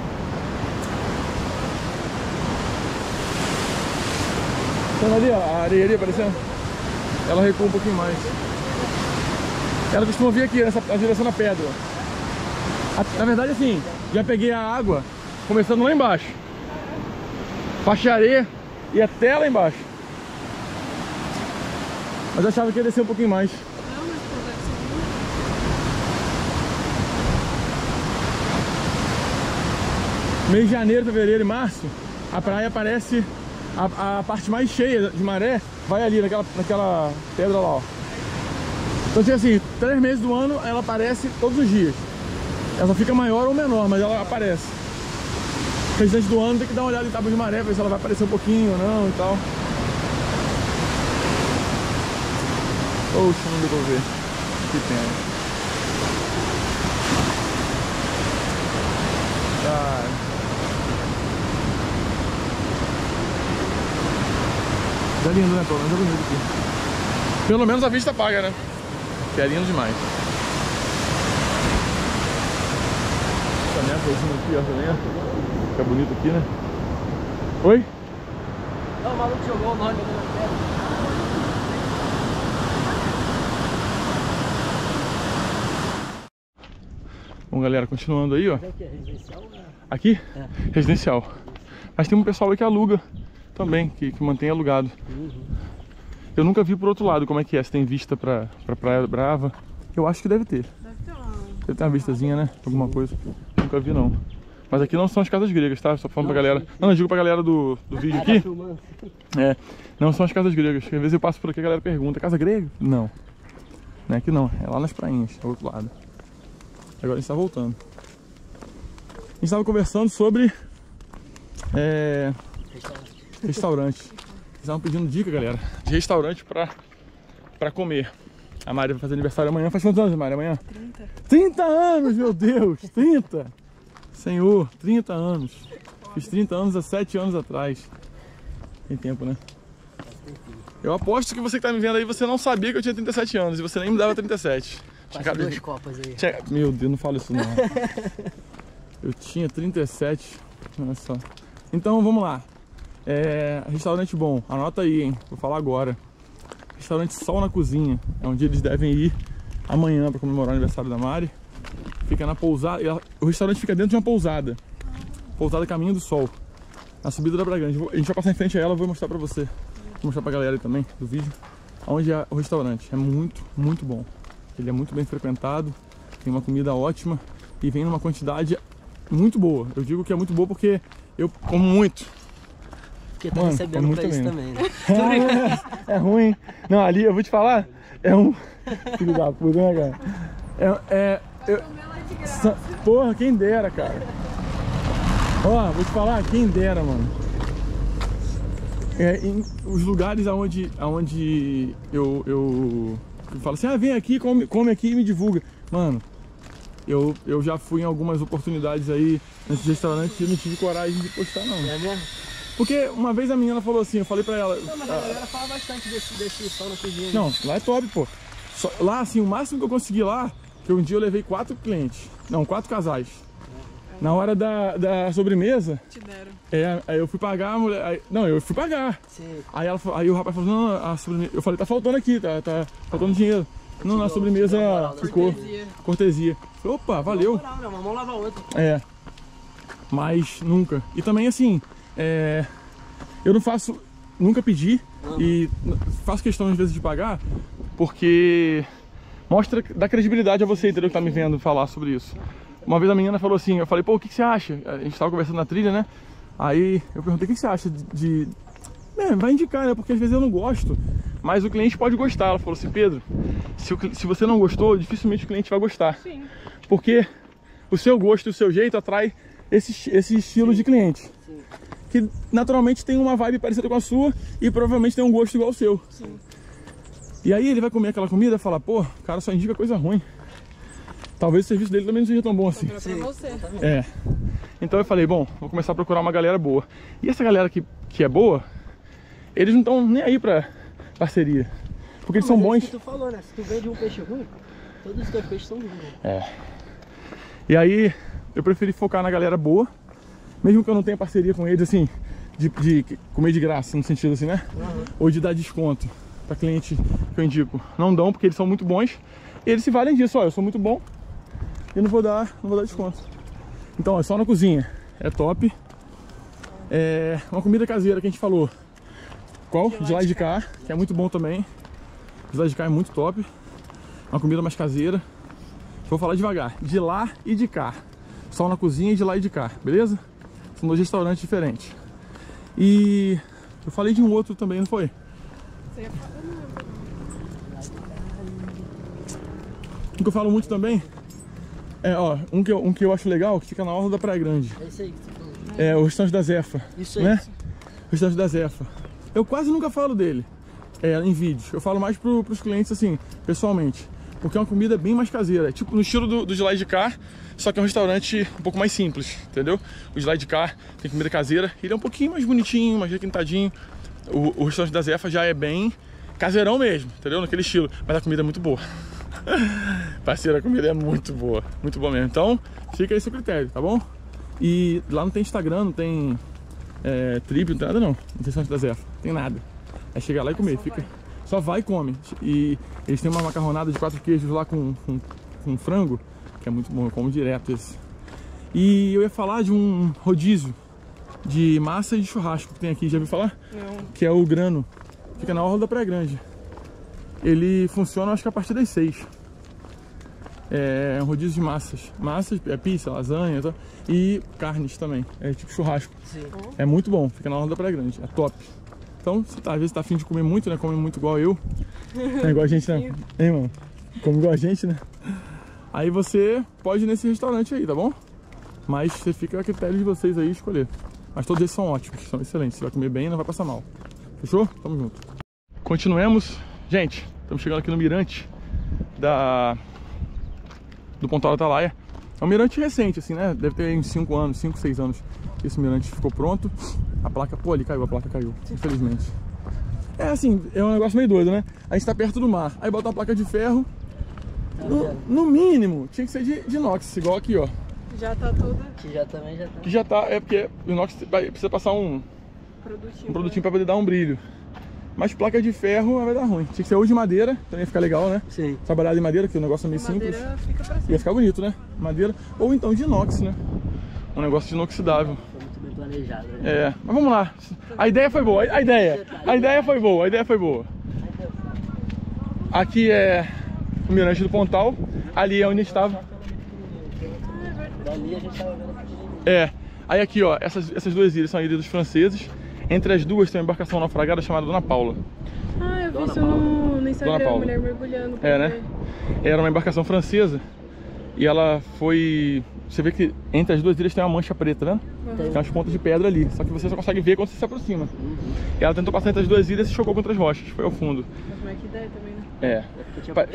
Tá ali, ó, a areia ali aparecendo. Ela recua um pouquinho mais. Ela costuma vir aqui, nessa direção da pedra. Na verdade, assim, já peguei a água, começando lá embaixo. Faixa de areia e até lá embaixo. Mas eu achava que ia descer um pouquinho mais. Mês de janeiro, fevereiro e março, a praia aparece, a parte mais cheia de maré vai ali, naquela pedra lá, ó. Então assim, 3 meses do ano ela aparece todos os dias. Ela fica maior ou menor, mas ela aparece. O restante do ano tem que dar uma olhada em tábua de maré, pra ver se ela vai aparecer um pouquinho ou não e tal. Poxa, não deu pra ver. Que pena. É lindo, né? Pelo menos é bonito aqui. Pelo menos a vista paga, né? Que é lindo demais. Também a coisinha aqui, ó, também, ó. Fica bonito aqui, né? Oi? Não, o maluco jogou o nome aqui na pedra. Bom, galera, continuando aí, ó. Aqui é residencial, né? Aqui? É. Residencial. Mas tem um pessoal aí que aluga também, que mantém alugado. Uhum. Eu nunca vi por outro lado como é que é, se tem vista pra Praia Brava. Eu acho que deve ter. Deve ter uma... Deve ter uma vistazinha, né? Alguma coisa. Nunca vi, não. Mas aqui não são as casas gregas, tá? Só falando pra galera... Não, eu digo pra galera do vídeo aqui. É. Não são as casas gregas. Às vezes eu passo por aqui e a galera pergunta, casa grega? Não. Não é aqui não. É lá nas prainhas, do outro lado. Agora a gente está voltando. A gente estava conversando sobre restaurante. Eles estavam pedindo dica, galera, de restaurante para comer. A Mari vai fazer aniversário amanhã. Faz quantos anos, Mari, amanhã? 30. 30 anos, meu Deus! 30! Senhor, 30 anos. Fiz 30 anos há 7 anos atrás. Tem tempo, né? Eu aposto que você que está me vendo aí, você não sabia que eu tinha 37 anos e você nem me dava 37. Tinha 2 copas aí. Tinha... Meu Deus, não falo isso não. Eu tinha 37. Olha só. Então vamos lá. Restaurante bom. Anota aí, hein? Vou falar agora. Restaurante Sol na Cozinha. É onde eles devem ir amanhã para comemorar o aniversário da Mari. Fica na pousada. O restaurante fica dentro de uma pousada. Pousada Caminho do Sol. Na subida da Praia Grande. A gente vai passar em frente a ela, eu vou mostrar pra você. Vou mostrar pra galera aí também do vídeo. Onde é o restaurante. É muito, muito bom. Ele é muito bem frequentado, tem uma comida ótima e vem numa quantidade muito boa. Eu digo que é muito boa porque eu como muito. Porque tá recebendo pra isso também, né? É ruim. Não, ali eu vou te falar, é um... Filho da puta, né, cara? Porra, quem dera, cara. Ó, vou te falar, quem dera, mano. Os lugares aonde eu fala assim, ah, vem aqui, come aqui e me divulga. Mano, eu já fui em algumas oportunidades aí nesse restaurante e não tive coragem de postar, não. É mesmo? Porque uma vez a menina falou assim, eu falei pra ela... Não, mas a galera fala bastante desse Sol na Cozinha. Não, lá é top, pô. Só, lá, assim, o máximo que eu consegui lá, que um dia eu levei 4 clientes. Não, 4 casais. É. Na hora da sobremesa... Te deram. Aí eu fui pagar, a mulher... eu fui pagar. Sim. Aí o rapaz falou, não, a sobremesa... Eu falei, tá faltando aqui, tá faltando dinheiro. Não, na sobremesa ficou cortesia. Falei, opa, valeu. Não, uma mão lava a outra. É. Mas nunca. E também, assim, eu não faço... Nunca pedi e faço questão, às vezes, de pagar, porque mostra, dá credibilidade a você, entendeu? Que tá me vendo falar sobre isso. Uma vez a menina falou assim, eu falei, pô, o que você acha? A gente tava conversando na trilha, né? Aí eu perguntei, o que você acha de... vai indicar, né? Porque às vezes eu não gosto, mas o cliente pode gostar. Ela falou assim, Pedro, se você não gostou, dificilmente o cliente vai gostar. Sim. Porque o seu gosto e o seu jeito atrai esse estilo de cliente. Sim. Que naturalmente tem uma vibe parecida com a sua e provavelmente tem um gosto igual ao seu. Sim. E aí ele vai comer aquela comida e fala, pô, o cara só indica coisa ruim. Talvez o serviço dele também não seja tão bom assim. Então eu falei, bom, vou começar a procurar uma galera boa. E essa galera que é boa, eles não estão nem aí pra parceria. Porque eles são bons. É isso que tu falou, né? Se tu vende um peixe ruim, todos os teus peixes são ruins. É. E aí eu preferi focar na galera boa, mesmo que eu não tenha parceria com eles, assim, de comer de graça, no sentido assim, né? Uhum. Ou de dar desconto pra cliente que eu indico. Não dão, porque eles são muito bons. E eles se valem disso, ó, eu sou muito bom. E não vou dar desconto. Então, ó, Só na Cozinha. É top. É uma comida caseira que a gente falou. Qual? De lá e de cá, que é muito bom também. De lá e de cá é muito top. Uma comida mais caseira. Vou falar devagar. De lá e de cá. Sol na Cozinha e De lá e de cá, beleza? São 2 restaurantes diferentes. E eu falei de um outro também, não foi? Você ia falar, não. O que eu falo muito também... ó, um que eu acho legal, que fica na orla da Praia Grande. É isso aí que você falou. É o Restaurante da Zefa. Isso, né? Isso. O Restaurante da Zefa. Eu quase nunca falo dele em vídeo. Eu falo mais pros clientes, assim, pessoalmente. Porque é uma comida bem mais caseira. É tipo no estilo do Slide Car, só que é um restaurante um pouco mais simples, entendeu? O Slide Car tem comida caseira. Ele é um pouquinho mais bonitinho, mais requintadinho. O restaurante da Zefa já é bem caseirão mesmo, entendeu? Naquele estilo. Mas a comida é muito boa. Parceiro, a comida é muito boa. Muito boa mesmo. Então, fica aí seu critério, tá bom? E lá não tem Instagram, não tem trip, não tem nada não. Não tem restaurante da Zefa, não tem nada. É chegar lá e comer. Fica... Só vai e come. E eles têm uma macarronada de 4 queijos lá com frango, que é muito bom, eu como direto esse. E eu ia falar de um rodízio de massa e de churrasco que tem aqui, já ouviu falar? Não. Que é o Grano. Fica na orla da Praia Grande. Ele funciona acho que a partir das 6. É um rodízio de massas. Massas, é pizza, lasanha tal, e carnes também. É tipo churrasco. Sim. É muito bom, fica na orla da Praia Grande, é top. Então, você tá, às vezes tá afim de comer muito, né? Come muito igual eu. É igual a gente, né? Hein, mano? Come igual a gente, né? Aí você pode ir nesse restaurante aí, tá bom? Mas você fica a critério de vocês aí escolher. Mas todos eles são ótimos, são excelentes. Você vai comer bem e não vai passar mal. Fechou? Tamo junto. Continuemos. Gente, estamos chegando aqui no Mirante do Pontal da Atalaia. É um mirante recente, assim, né? Deve ter uns 5 anos, 5, 6 anos. Esse mirante ficou pronto. A placa, pô, ali caiu, a placa caiu, infelizmente. É assim, é um negócio meio doido, né? A gente tá perto do mar, aí bota uma placa de ferro. No mínimo, tinha que ser de inox, igual aqui, ó. Já tá tudo. Que já também já tá. Que já tá, é porque o inox precisa passar um produtinho pra poder dar um brilho. Mas placa de ferro vai dar ruim. Tinha que ser ou de madeira, também ia ficar legal, né? Sim. Trabalhado em madeira, que o negócio é meio simples. Fica pra cima. Ia ficar bonito, né? Madeira. Ou então de inox, né? Um negócio de inoxidável. Planejado, né? É, mas vamos lá. A ideia foi boa, a ideia foi boa. Aqui é o Mirante do Pontal, ali é onde a gente estava. É, aí aqui ó, essas duas ilhas são a ilha dos franceses. Entre as duas tem uma embarcação naufragada chamada Dona Paula. Ah, eu vi isso no Instagram, mulher mergulhando. É, né? Era uma embarcação francesa e ela foi... Você vê que entre as duas ilhas tem uma mancha preta, né? Uhum. Tem umas pontas de pedra ali, só que você só consegue ver quando você se aproxima. Uhum. E ela tentou passar entre as duas ilhas e se chocou contra as rochas, foi ao fundo. Mas como é que ideia também, né?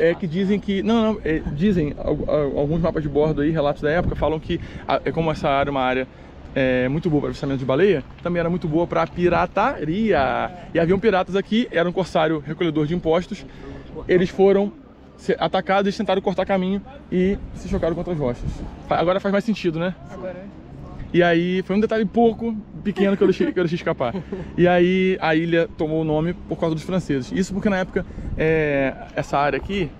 É. É que dizem que... Não, é, dizem, alguns mapas de bordo aí, relatos da época, falam que como essa área é uma área muito boa para avistamento de baleia, também era muito boa para pirataria. E haviam piratas aqui, era um corsário recolhedor de impostos, eles foram... atacados, eles tentaram cortar caminho e se chocaram contra as rochas. Agora faz mais sentido, né? Agora. E aí foi um detalhe pequeno que eu deixei escapar. E aí a ilha tomou o nome por causa dos franceses. Isso porque na época essa área aqui,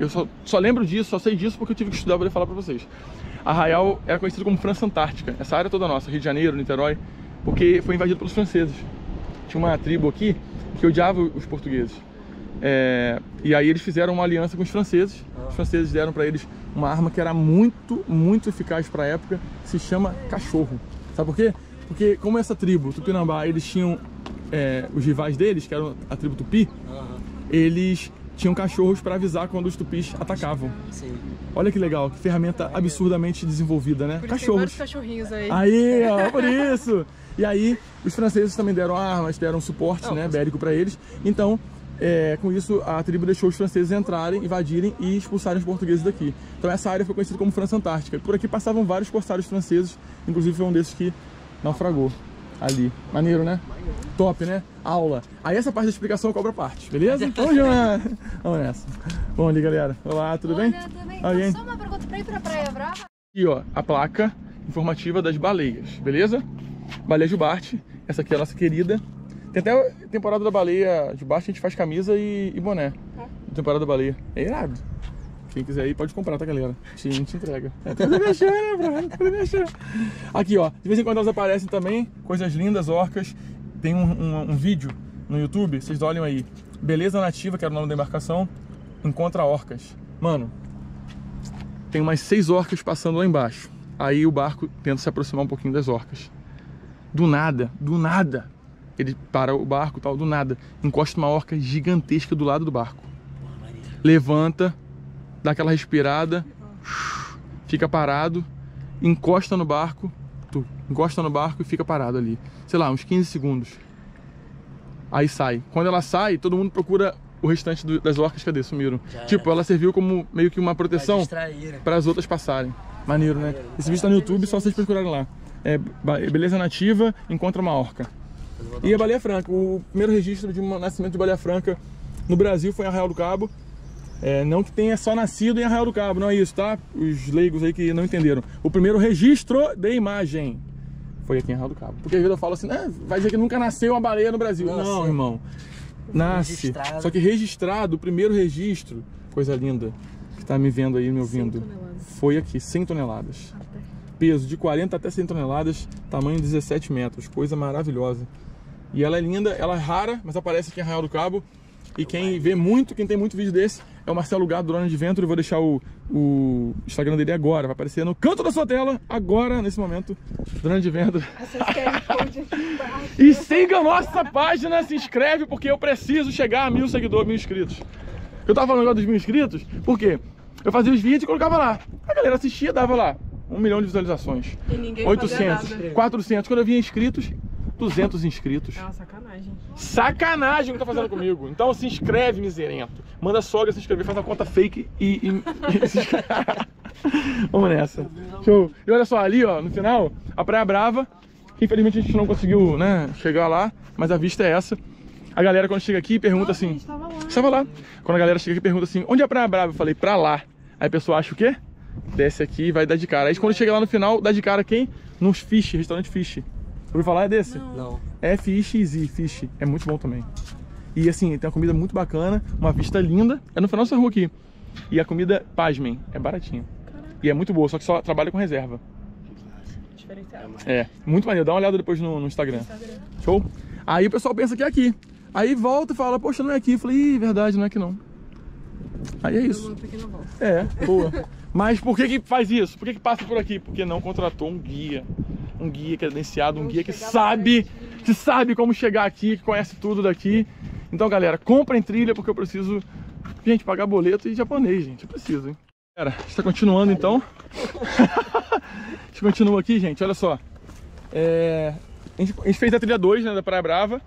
eu só lembro disso, só sei disso porque eu tive que estudar para poder falar para vocês. Arraial era conhecido como França Antártica. Essa área toda nossa, Rio de Janeiro, Niterói, porque foi invadido pelos franceses. Tinha uma tribo aqui que odiava os portugueses. E aí eles fizeram uma aliança com os franceses. Os franceses deram para eles uma arma que era muito, muito eficaz para a época. Se chama cachorro. Sabe por quê? Porque como essa tribo Tupinambá, eles tinham os rivais deles, que eram a tribo Tupi. Eles tinham cachorros para avisar quando os tupis atacavam. Sim. Olha que legal, que ferramenta absurdamente desenvolvida, né? Por isso cachorros. Tem vários cachorrinhos aí. Aí, ó, por isso. E aí os franceses também deram armas, deram suporte, né, bélico para eles. Então com isso, a tribo deixou os franceses entrarem, invadirem e expulsarem os portugueses daqui. Então essa área foi conhecida como França Antártica. Por aqui passavam vários corsários franceses, inclusive foi um desses que naufragou ali. Maneiro, né? Top, né? Aula. Aí essa parte da explicação cobra parte, beleza? Então já... Vamos nessa. Bom dia, galera. Olá, tudo bem? Olá, só uma pergunta pra ir pra Praia Brava. E ó, a placa informativa das baleias, beleza? Baleia Jubarte, essa aqui é a nossa querida. Tem até a temporada da baleia de baixo, a gente faz camisa e boné. Temporada da baleia. É irado. Quem quiser ir pode comprar, tá, galera? A gente entrega. Tudo mexendo, né, bro? Tudo mexendo. Aqui, ó. De vez em quando elas aparecem também. Coisas lindas, orcas. Tem um vídeo no YouTube. Vocês olham aí. Beleza Nativa, que era o nome da embarcação. Encontra orcas. Mano, tem umas 6 orcas passando lá embaixo. Aí o barco tenta se aproximar um pouquinho das orcas. Do nada. Ele para o barco, tal, do nada. Encosta uma orca gigantesca do lado do barco. Levanta, dá aquela respirada, fica parado, encosta no barco, e fica parado ali. Sei lá, uns 15 segundos. Aí sai. Quando ela sai, todo mundo procura o restante das orcas. Cadê? Sumiram. Tipo, ela serviu como meio que uma proteção para as outras passarem. Maneiro, né? Esse vídeo tá no YouTube, só vocês procurarem lá. Beleza Nativa, encontra uma orca. E a baleia franca, o primeiro registro de um nascimento de baleia franca no Brasil foi em Arraial do Cabo. É, não que tenha só nascido em Arraial do Cabo, não é isso, tá? Os leigos aí que não entenderam. O primeiro registro de imagem foi aqui em Arraial do Cabo. Porque às vezes eu falo assim, ah, vai dizer que nunca nasceu uma baleia no Brasil. Nossa. Não, irmão. Nasce. Registrado. Só que registrado, o primeiro registro, coisa linda, que tá me vendo aí, me ouvindo, foi aqui, 100 toneladas. Peso de 40 até 100 toneladas, tamanho 17 metros, coisa maravilhosa. E ela é linda, ela é rara, mas aparece aqui em Arraial do Cabo. E quem vê muito, quem tem muito vídeo desse, é o Marcelo Gado, do Ano de Ventre. Eu vou deixar o Instagram dele agora. Vai aparecer no canto da sua tela, agora, nesse momento. Drone de Ventre. E siga a nossa página, se inscreve, porque eu preciso chegar a 1000 seguidores, 1000 inscritos. Eu tava falando agora dos 1000 inscritos, porque eu fazia os vídeos e colocava lá. A galera assistia, dava lá 1 milhão de visualizações. E ninguém 800, nada. 400. Quando eu vinha inscritos, 200 inscritos. É uma sacanagem. Sacanagem que tá fazendo comigo. Então se inscreve, miserento. Manda a sogra se inscrever, faz uma conta fake e se inscreve. Vamos nessa. Show. E olha só, ali ó, no final, a Praia Brava. Infelizmente a gente não conseguiu, né, chegar lá, mas a vista é essa. A galera quando chega aqui pergunta assim... Gente, tava lá. Estava lá. Quando a galera chega aqui pergunta assim, onde é a Praia Brava? Eu falei, pra lá. Aí a pessoa acha o quê? Desce aqui e vai dar de cara. Aí quando chega lá no final, dá de cara quem? Nos Fish, restaurante Fish. Ouviu falar? É desse? Não. É Fish, Fish. É muito bom também. E assim, tem uma comida muito bacana, uma vista linda. É no final dessa rua aqui. E a comida, pasmem, é baratinha. Caraca. E é muito boa, só que só trabalha com reserva. Diferenciado. É, muito maneiro. Dá uma olhada depois no Instagram. Show? Aí o pessoal pensa que é aqui. Aí volta e fala, poxa, não é aqui. Eu falei, ih, verdade, não é aqui não. Aí é isso. É, boa. Mas por que que faz isso? Por que que passa por aqui? Porque não contratou um guia. Um guia credenciado, um guia que sabe como chegar aqui, que conhece tudo daqui. Então, galera, comprem trilha porque eu preciso, gente, pagar boleto e japonês, gente. Eu preciso, hein? Galera, a gente tá continuando então. A gente continua aqui, gente, olha só. É... A gente fez a trilha 2, né, da Praia Brava.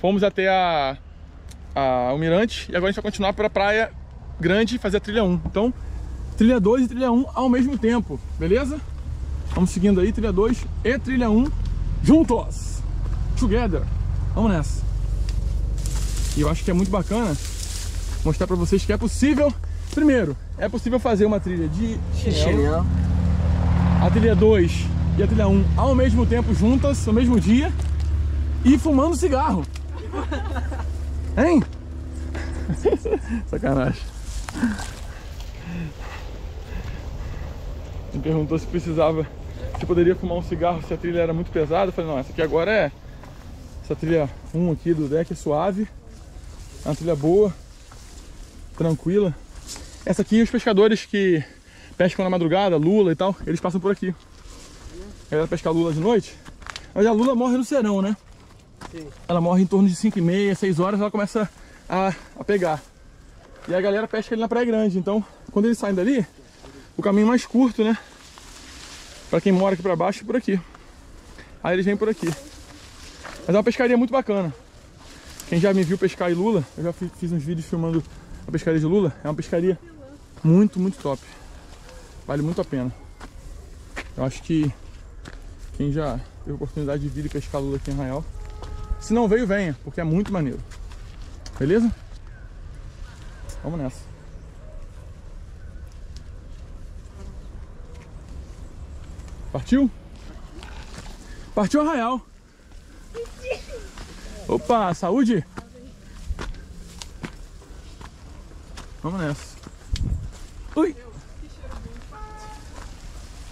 Fomos até o Mirante e agora a gente vai continuar pra Praia Grande e fazer a trilha 1. Então, trilha 2 e trilha 1 ao mesmo tempo, beleza? Vamos seguindo aí, trilha 2 e trilha 1 juntos! Together! Vamos nessa! E eu acho que é muito bacana mostrar pra vocês que é possível. Primeiro, é possível fazer uma trilha de chinelo, a trilha 2 e a trilha 1 ao mesmo tempo juntas, no mesmo dia, e fumando cigarro! Hein? Sacanagem! Me perguntou se precisava, se poderia fumar um cigarro se a trilha era muito pesada. Eu falei, não, essa aqui agora é... Essa trilha 1 aqui do deck é suave. É uma trilha boa, tranquila. Essa aqui os pescadores que pescam na madrugada, lula e tal, eles passam por aqui. A galera pesca lula de noite. Mas a lula morre no serão, né? Sim. Ela morre em torno de 5h30, 6 horas, ela começa a pegar. E a galera pesca ali na Praia Grande. Então, quando eles saem dali, o caminho mais curto, né? Pra quem mora aqui pra baixo e por aqui. Aí eles vêm por aqui. Mas é uma pescaria muito bacana. Quem já me viu pescar em lula, eu já fiz uns vídeos filmando a pescaria de lula. É uma pescaria muito, muito top. Vale muito a pena. Eu acho que quem já teve a oportunidade de vir e pescar lula aqui em Arraial, se não veio, venha, porque é muito maneiro. Beleza? Vamos nessa. Partiu? Partiu Arraial. Opa, saúde? Vamos nessa. Ui!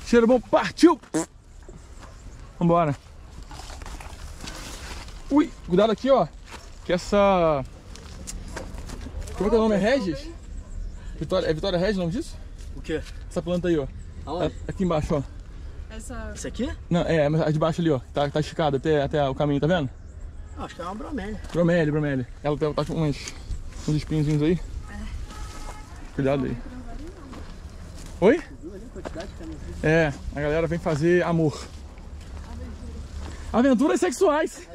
Cheiro bom, partiu! Vambora. Ui, cuidado aqui, ó. Que essa... Como é que é o nome? É Regis? Vitória... É Vitória Regis o nome disso? O quê? Essa planta aí, ó. Aonde? Aqui embaixo, ó. Essa aqui? Não, é, mas a de baixo ali, ó. Tá esticada até o caminho, tá vendo? Acho que é uma bromélia. Bromélia. Ela tá com uns espinhozinhos aí. É. Cuidado aí. Oi? É, a galera vem fazer amor. Aventuras sexuais.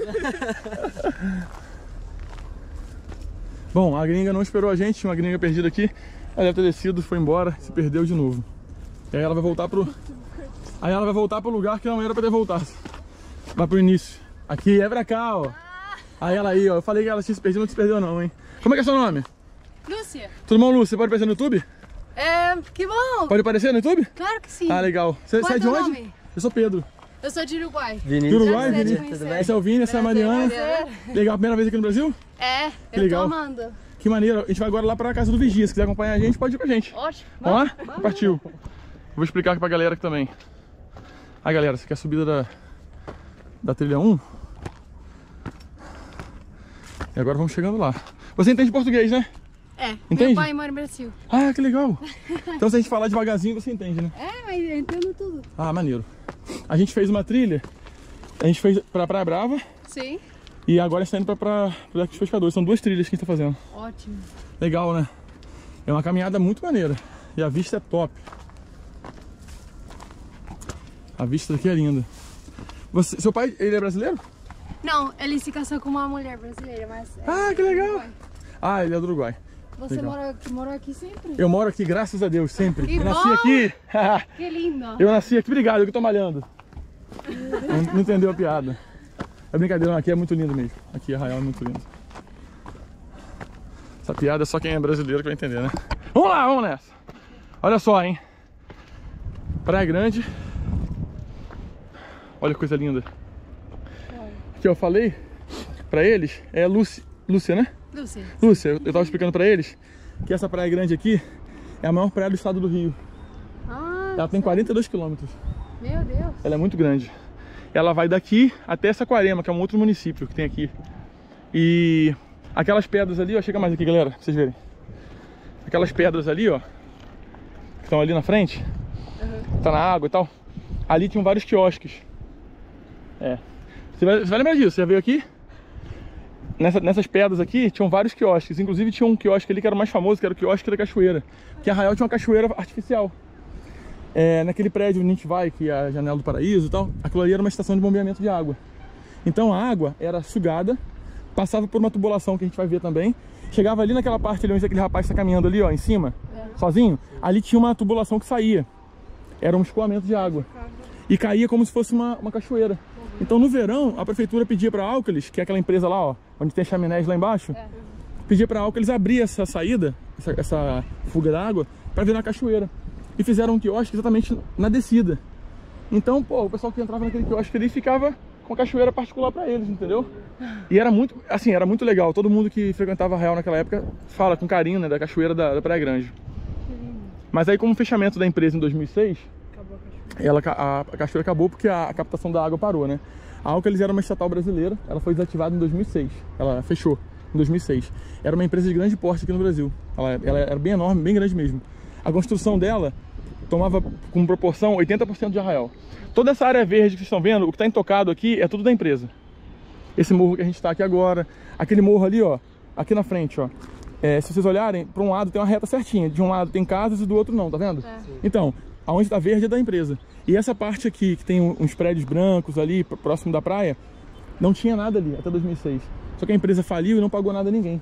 Bom, a gringa não esperou a gente. Tinha uma gringa perdida aqui. Ela deve ter descido, foi embora, se perdeu de novo. E aí ela vai voltar pro... Aí ela vai voltar pro lugar que não era pra ter voltado. Vai pro início. Aqui, é pra cá, ó. Aí ela aí, ó. Eu falei que ela se perdeu, não se perdeu não, hein. Como é que é seu nome? Lúcia. Tudo bom, Lúcia? Você pode aparecer no YouTube? É, que bom. Pode aparecer no YouTube? Claro que sim. Ah, legal. Você sai de onde? Nome? Eu sou Pedro. Eu sou de Uruguai. Vinícius. Uruguai, Vinícius. Esse é o Vini, essa é a Mariana. Legal, primeira vez aqui no Brasil? É, eu tô amando. Que maneiro. A gente vai agora lá pra casa do Vigia. Se quiser acompanhar a gente, pode ir com a gente. Ótimo. Vamos lá? Partiu. Vou explicar aqui pra galera aqui também. Aí galera, isso aqui é a subida da trilha 1. E agora vamos chegando lá. Você entende português, né? É, entende? Meu pai mora no Brasil. Ah, que legal. Então se a gente falar devagarzinho, você entende, né? É, mas eu entendo tudo. Ah, maneiro. A gente fez uma trilha, a gente fez pra Praia Brava. Sim. E agora a gente tá indo pra os pescadores. São duas trilhas que a gente tá fazendo. Ótimo. Legal, né? É uma caminhada muito maneira. E a vista é top. A vista daqui é linda. Você, seu pai, ele é brasileiro? Não, ele se casou com uma mulher brasileira, mas... Ah, que legal! Ah, ele é do Uruguai. Você morou aqui sempre? Eu moro aqui, graças a Deus, sempre. Que eu nasci aqui. Que lindo! Eu nasci aqui, obrigado, eu que tô malhando. Não entendeu a piada. É brincadeira, não, aqui é muito lindo mesmo. Aqui, Arraial é muito lindo. Essa piada é só quem é brasileiro que vai entender, né? Vamos lá, vamos nessa! Olha só, hein? Praia Grande. Olha que coisa linda. Que eu falei pra eles, é Lúcia, né? Lúcia. Lúcia, eu tava explicando pra eles que essa Praia Grande aqui é a maior praia do estado do Rio. Ah, ela tem 42 quilômetros. Meu Deus. Ela é muito grande. Ela vai daqui até Saquarema, que é um outro município que tem aqui. E aquelas pedras ali, ó, chega mais aqui, galera, pra vocês verem. Aquelas pedras ali, ó, que estão ali na frente, tá na água e tal. Ali tinham vários quiosques. É. Você vai lembrar disso, você já veio aqui? Nessas pedras aqui tinham vários quiosques. Inclusive tinha um quiosque ali que era o mais famoso, que era o quiosque da cachoeira. Que Arraial tinha uma cachoeira artificial. É, naquele prédio onde a gente vai, que é a Janela do Paraíso e tal, aquilo ali era uma estação de bombeamento de água. Então a água era sugada, passava por uma tubulação que a gente vai ver também. Chegava ali naquela parte ali onde aquele rapaz está caminhando ali, ó, em cima, sozinho. Ali tinha uma tubulação que saía. Era um escoamento de água. E caía como se fosse uma cachoeira. Então no verão a prefeitura pedia para a Alcalis, que é aquela empresa lá, ó, onde tem chaminés lá embaixo, pedia para a Alcalis abrir essa saída, essa fuga d'água, para virar cachoeira. E fizeram um quiosque exatamente na descida. Então, pô, o pessoal que entrava naquele quiosque ali ficava com a cachoeira particular para eles, entendeu? E era muito, assim, era muito legal. Todo mundo que frequentava Arraial naquela época fala com carinho, né, da cachoeira da Praia Grande. Mas aí, como fechamento da empresa em 2006, a cachoeira acabou porque a captação da água parou, né? A Alcalis era uma estatal brasileira, ela foi desativada em 2006, ela fechou em 2006. Era uma empresa de grande porte aqui no Brasil, ela era bem enorme, bem grande mesmo. A construção dela tomava como proporção 80% de Arraial. Toda essa área verde que vocês estão vendo, o que está intocado aqui é tudo da empresa. Esse morro que a gente está aqui agora, aquele morro ali, ó, aqui na frente, ó. É, se vocês olharem, para um lado tem uma reta certinha, de um lado tem casas e do outro não, tá vendo? É. Então, aonde está verde é da empresa. E essa parte aqui, que tem uns prédios brancos ali, próximo da praia, não tinha nada ali, até 2006. Só que a empresa faliu e não pagou nada a ninguém.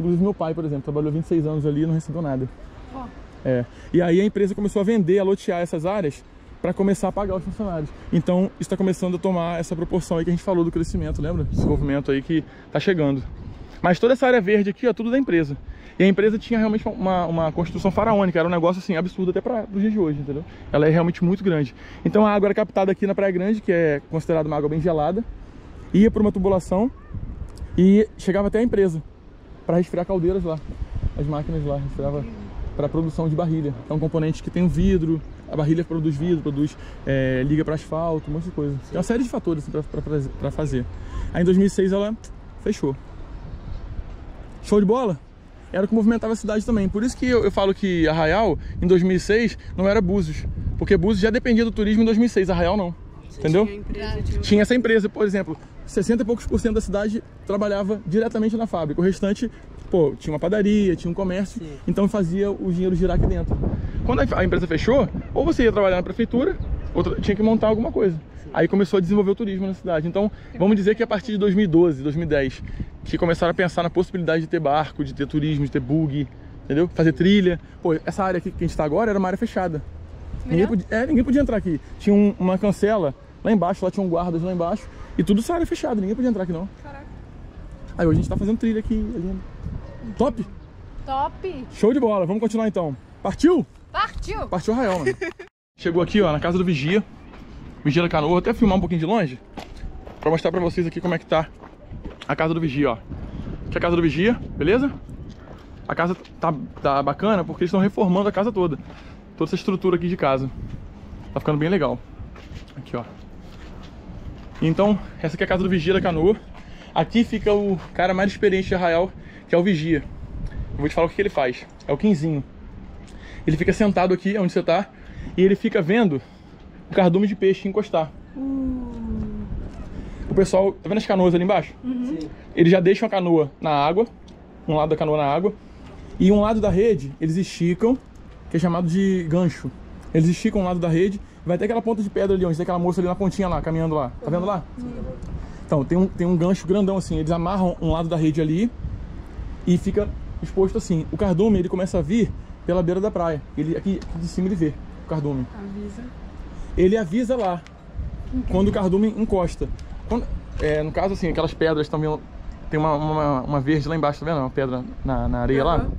Inclusive meu pai, por exemplo, trabalhou 26 anos ali e não recebeu nada. Oh. É. E aí a empresa começou a vender, a lotear essas áreas, para começar a pagar os funcionários. Então, isso está começando a tomar essa proporção aí que a gente falou do crescimento, lembra? Desenvolvimento aí que está chegando. Mas toda essa área verde aqui é tudo da empresa. E a empresa tinha realmente uma construção faraônica, era um negócio assim absurdo até para os dias de hoje, entendeu? Ela é realmente muito grande. Então a água era captada aqui na Praia Grande, que é considerada uma água bem gelada, ia por uma tubulação e chegava até a empresa para resfriar caldeiras lá, as máquinas lá, resfriava para produção de barrilha. É um componente que tem um vidro, a barrilha produz vidro, produz liga para asfalto, um monte de coisa. É uma série de fatores assim, para fazer. Aí em 2006 ela fechou. Show de bola? Era o que movimentava a cidade também. Por isso que eu falo que Arraial, em 2006, não era Búzios. Porque Búzios já dependia do turismo em 2006, Arraial não. Entendeu? Tinha essa empresa, por exemplo, 60 e poucos por cento da cidade trabalhava diretamente na fábrica. O restante, pô, tinha uma padaria, tinha um comércio, sim, então fazia o dinheiro girar aqui dentro. Quando a empresa fechou, ou você ia trabalhar na prefeitura, ou tinha que montar alguma coisa. Sim. Aí começou a desenvolver o turismo na cidade. Então, vamos dizer que a partir de 2012, 2010, que começaram a pensar na possibilidade de ter barco, de ter turismo, de ter buggy, entendeu? Fazer trilha. Pô, essa área aqui que a gente tá agora era uma área fechada. Ninguém podia entrar aqui. Tinha uma cancela lá embaixo, lá tinham guardas lá embaixo. E tudo essa área fechada, ninguém podia entrar aqui não. Caraca. Aí hoje a gente tá fazendo trilha aqui. Ali. Top? Top! Show de bola, vamos continuar então. Partiu? Partiu! Partiu Arraial, mano. Chegou aqui, ó, na casa do Vigia. Vigia da Canoa. Vou até filmar um pouquinho de longe pra mostrar pra vocês aqui como é que tá a casa do Vigia, ó. Aqui é a casa do Vigia, beleza? A casa tá bacana porque eles estão reformando a casa toda. Toda essa estrutura aqui de casa. Tá ficando bem legal. Aqui, ó. Então, essa aqui é a casa do Vigia da Canoa. Aqui fica o cara mais experiente de Arraial, que é o Vigia. Eu vou te falar o que ele faz. É o Quinzinho. Ele fica sentado aqui, onde você tá, e ele fica vendo o cardume de peixe encostar. O pessoal, tá vendo as canoas ali embaixo? Uhum. Eles já deixam a canoa na água, um lado da canoa na água, e um lado da rede eles esticam, que é chamado de gancho. Eles esticam um lado da rede, vai até aquela ponta de pedra ali, onde tem aquela moça ali na pontinha lá, caminhando lá. Tá vendo lá? Sim. Então, tem um gancho grandão assim, eles amarram um lado da rede ali e fica exposto assim. O cardume, ele começa a vir pela beira da praia. Ele aqui de cima ele vê o cardume. Avisa. Ele avisa lá, entendi, quando o cardume encosta. Quando, no caso assim, aquelas pedras também, tem uma verde lá embaixo, tá vendo? Uma pedra na areia, uhum,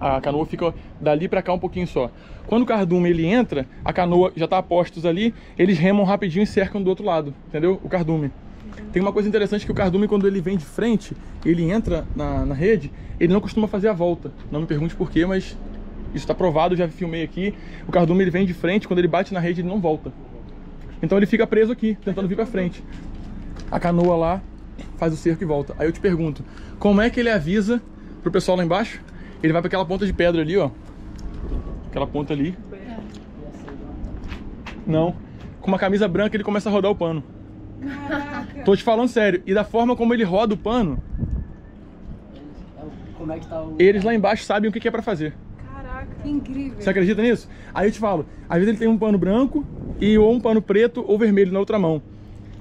lá. A canoa fica dali pra cá um pouquinho só. Quando o cardume ele entra, a canoa já tá a postos ali, eles remam rapidinho e cercam do outro lado, entendeu? O cardume. Entendi. Tem uma coisa interessante que o cardume, quando ele vem de frente, ele entra na rede, ele não costuma fazer a volta. Não me pergunte por quê, mas isso tá provado, já filmei aqui. O cardume ele vem de frente, quando ele bate na rede ele não volta. Então ele fica preso aqui, tentando vir pra frente. A canoa lá faz o cerco e volta. Aí eu te pergunto, como é que ele avisa pro pessoal lá embaixo? Ele vai pra aquela ponta de pedra ali, ó. Aquela ponta ali. Não. Com uma camisa branca ele começa a rodar o pano. Caraca. Tô te falando sério. E da forma como ele roda o pano, como é que tá o... eles lá embaixo sabem o que é pra fazer. Caraca, que incrível. Você acredita nisso? Aí eu te falo, às vezes ele tem um pano branco e ou um pano preto ou vermelho na outra mão.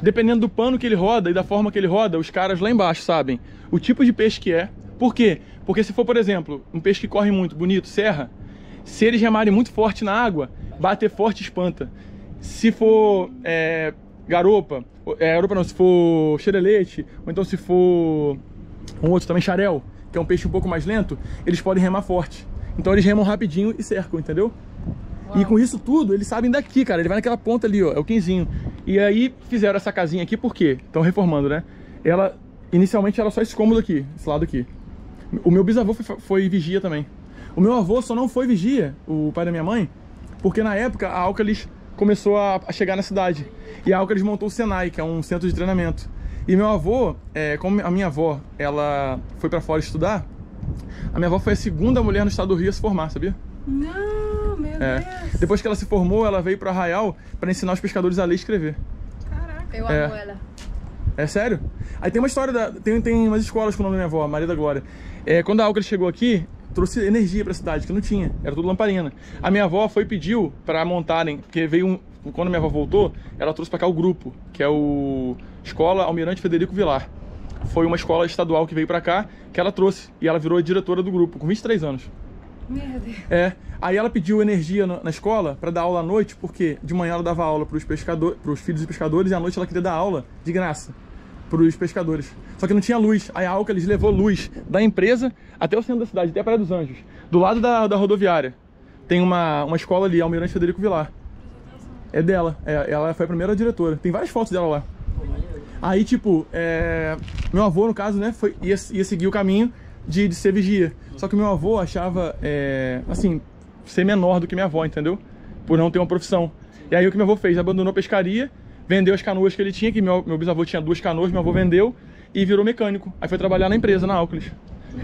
Dependendo do pano que ele roda e da forma que ele roda, os caras lá embaixo sabem o tipo de peixe que é. Por quê? Porque se for, por exemplo, um peixe que corre muito, bonito, serra, se eles remarem muito forte na água, bater forte espanta. Se for garopa não, se for xerelete, ou então se for um outro também, xarel, que é um peixe um pouco mais lento, eles podem remar forte. Então eles remam rapidinho e cercam, entendeu? Uau. E com isso tudo, eles sabem daqui, cara. Ele vai naquela ponta ali, ó, é o Quinzinho. E aí fizeram essa casinha aqui, por quê? Estão reformando, né? Ela, inicialmente, era só esse cômodo aqui, esse lado aqui. O meu bisavô foi vigia também. O meu avô só não foi vigia, o pai da minha mãe, porque na época a Alcalis começou a chegar na cidade. E a Alcalis montou o Senai, que é um centro de treinamento. E meu avô, como a minha avó, ela foi pra fora estudar, a minha avó foi a segunda mulher no estado do Rio a se formar, sabia? Não, meu Deus! Depois que ela se formou, ela veio pra Arraial pra ensinar os pescadores a ler e escrever. Caraca, eu amo ela. É sério? Aí tem uma história, tem umas escolas com o nome da minha avó, Maria da Glória. Quando a Alcalis chegou aqui, trouxe energia para a cidade, que não tinha, era tudo lamparina. A minha avó foi e pediu para montarem, porque quando a minha avó voltou, ela trouxe para cá o grupo, que é o Escola Almirante Federico Vilar. Foi uma escola estadual que veio para cá, que ela trouxe, e ela virou a diretora do grupo, com 23 anos. Meu Deus. Aí ela pediu energia na escola para dar aula à noite, porque de manhã ela dava aula para os filhos dos pescadores, e à noite ela queria dar aula de graça para os pescadores. Só que não tinha luz. Aí a Alcalis levou luz da empresa até o centro da cidade, até a Praia dos Anjos. Do lado da rodoviária tem uma escola ali, Almirante Federico Vilar. É dela. Ela foi a primeira diretora. Tem várias fotos dela lá. Aí, meu avô, no caso, né, ia seguir o caminho de ser vigia. Só que meu avô achava, ser menor do que minha avó, entendeu? Por não ter uma profissão. E aí o que meu avô fez? Abandonou a pescaria, vendeu as canoas que ele tinha, que meu bisavô tinha 2 canoas, meu avô vendeu e virou mecânico. Aí foi trabalhar na empresa, na Alcalis.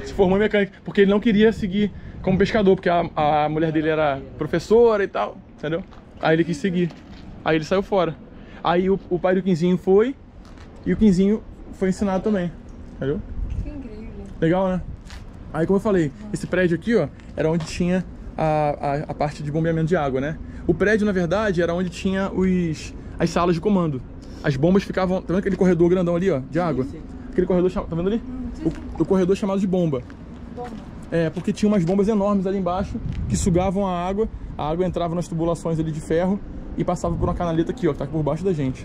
Se formou em mecânico, porque ele não queria seguir como pescador, porque a mulher dele era professora e tal, entendeu? Aí ele quis seguir. Aí ele saiu fora. Aí o pai do Quinzinho foi, e o Quinzinho foi ensinado também, entendeu? Que incrível. Legal, né? Aí, como eu falei, esse prédio aqui, ó, era onde tinha a parte de bombeamento de água, né? O prédio, na verdade, era onde tinha as salas de comando. As bombas ficavam... Tá vendo aquele corredor grandão ali, ó, de água? Aquele corredor... Tá vendo ali? O corredor chamado de bomba. Porque tinha umas bombas enormes ali embaixo que sugavam a água. A água entrava nas tubulações ali de ferro e passava por uma canaleta aqui, ó, que tá aqui por baixo da gente.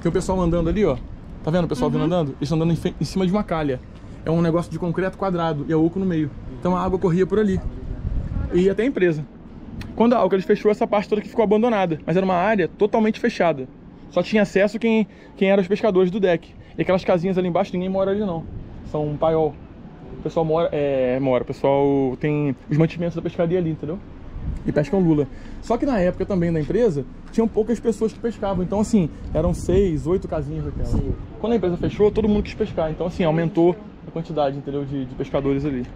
Tem o pessoal andando ali, ó. Tá vendo o pessoal vindo andando? Eles estão andando em cima de uma calha. É um negócio de concreto quadrado e é oco no meio. Então a água corria por ali. E ia até a empresa. Quando a Alcalis fechou, essa parte toda que ficou abandonada. Mas era uma área totalmente fechada. Só tinha acesso quem eram os pescadores do deck. E aquelas casinhas ali embaixo, ninguém mora ali não. São um paiol. O pessoal mora, o pessoal tem os mantimentos da pescaria ali, entendeu? E pescam lula. Só que na época também da empresa, tinham poucas pessoas que pescavam. Então assim, eram 6, 8 casinhas daquela. Sim. Quando a empresa fechou, todo mundo quis pescar. Então assim, aumentou a quantidade, entendeu, de pescadores ali.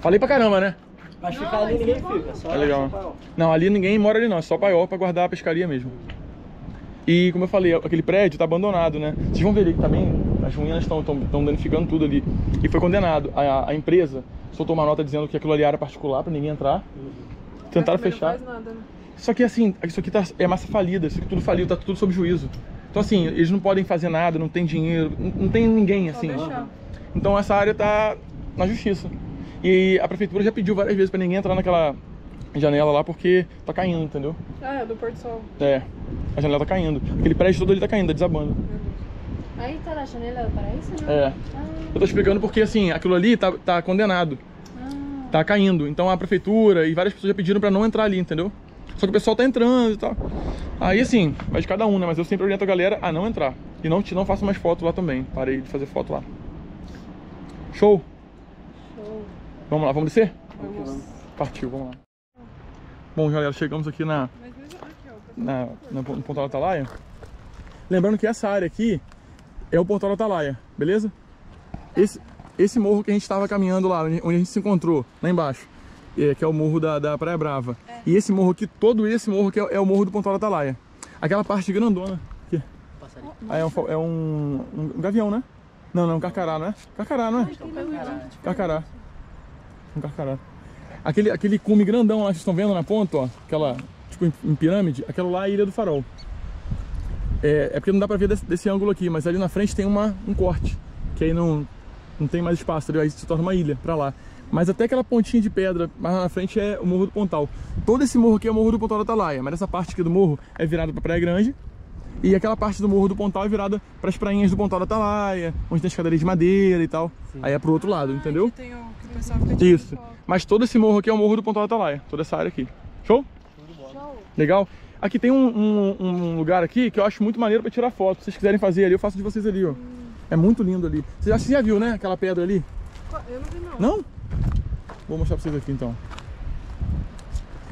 Falei pra caramba, né? Mas ficar ali ninguém fica, só é legal. Não, ali ninguém mora ali não, é só paiol pra guardar a pescaria mesmo. E como eu falei, aquele prédio tá abandonado, né? Vocês vão ver ali que tá bem... As ruínas estão danificando tudo ali. E foi condenado. A empresa soltou uma nota dizendo que aquilo ali era particular pra ninguém entrar. Tentaram fechar. Não faz nada, né? Só que assim, isso aqui é massa falida. Isso aqui tudo falido, tá tudo sob juízo. Então assim, eles não podem fazer nada, não tem dinheiro, não tem ninguém assim. Então essa área tá na justiça. E a prefeitura já pediu várias vezes pra ninguém entrar naquela janela lá porque tá caindo, entendeu? Ah, é do pôr do sol. É, a janela tá caindo. Aquele prédio todo ali tá caindo, tá desabando. Aí tá na Janela do Paraíso, né? É. Ah. Eu tô explicando porque, assim, aquilo ali tá condenado. Ah. Tá caindo. Então a prefeitura e várias pessoas já pediram pra não entrar ali, entendeu? Só que o pessoal tá entrando e tal. Aí, assim, vai de cada um, né? Mas eu sempre oriento a galera a não entrar. E não faço mais foto lá também. Parei de fazer foto lá. Show? Show. Vamos lá, vamos descer? Vamos. Partiu, vamos lá. Bom, galera, chegamos aqui no Pontal da Atalaia. Lembrando que essa área aqui... é o Pontal da Atalaia, beleza? Esse morro que a gente estava caminhando lá, onde a gente se encontrou, lá embaixo, que é o morro da Praia Brava. É. E esse morro aqui, todo esse morro aqui é o morro do Pontal da Atalaia. Aquela parte grandona aqui. Aí é um gavião, né? Não, não, um carcará, né? Carcará, não é? Carcará. Um carcará. Aquele cume grandão lá que vocês estão vendo na ponta, ó, aquela, tipo, em pirâmide, aquela lá é a Ilha do Farol. É porque não dá pra ver desse ângulo aqui, mas ali na frente tem um corte, que aí não tem mais espaço, aí se torna uma ilha pra lá. Mas até aquela pontinha de pedra, mais lá na frente é o Morro do Pontal. Todo esse morro aqui é o Morro do Pontal da Atalaia, mas essa parte aqui do morro é virada pra Praia Grande, e aquela parte do Morro do Pontal é virada pras prainhas do Pontal da Atalaia, onde tem escadaria de madeira e tal. Sim. Aí é pro outro lado, entendeu? Aqui tem que o pessoal fica tirando isso. Foto. Mas todo esse morro aqui é o Morro do Pontal da Atalaia, toda essa área aqui. Show? Show. Legal? Aqui tem um lugar aqui que eu acho muito maneiro pra tirar foto. Se vocês quiserem fazer ali, eu faço de vocês ali, ó. É muito lindo ali. Você já viu, né? Aquela pedra ali? Eu não vi, não. Não? Vou mostrar pra vocês aqui, então.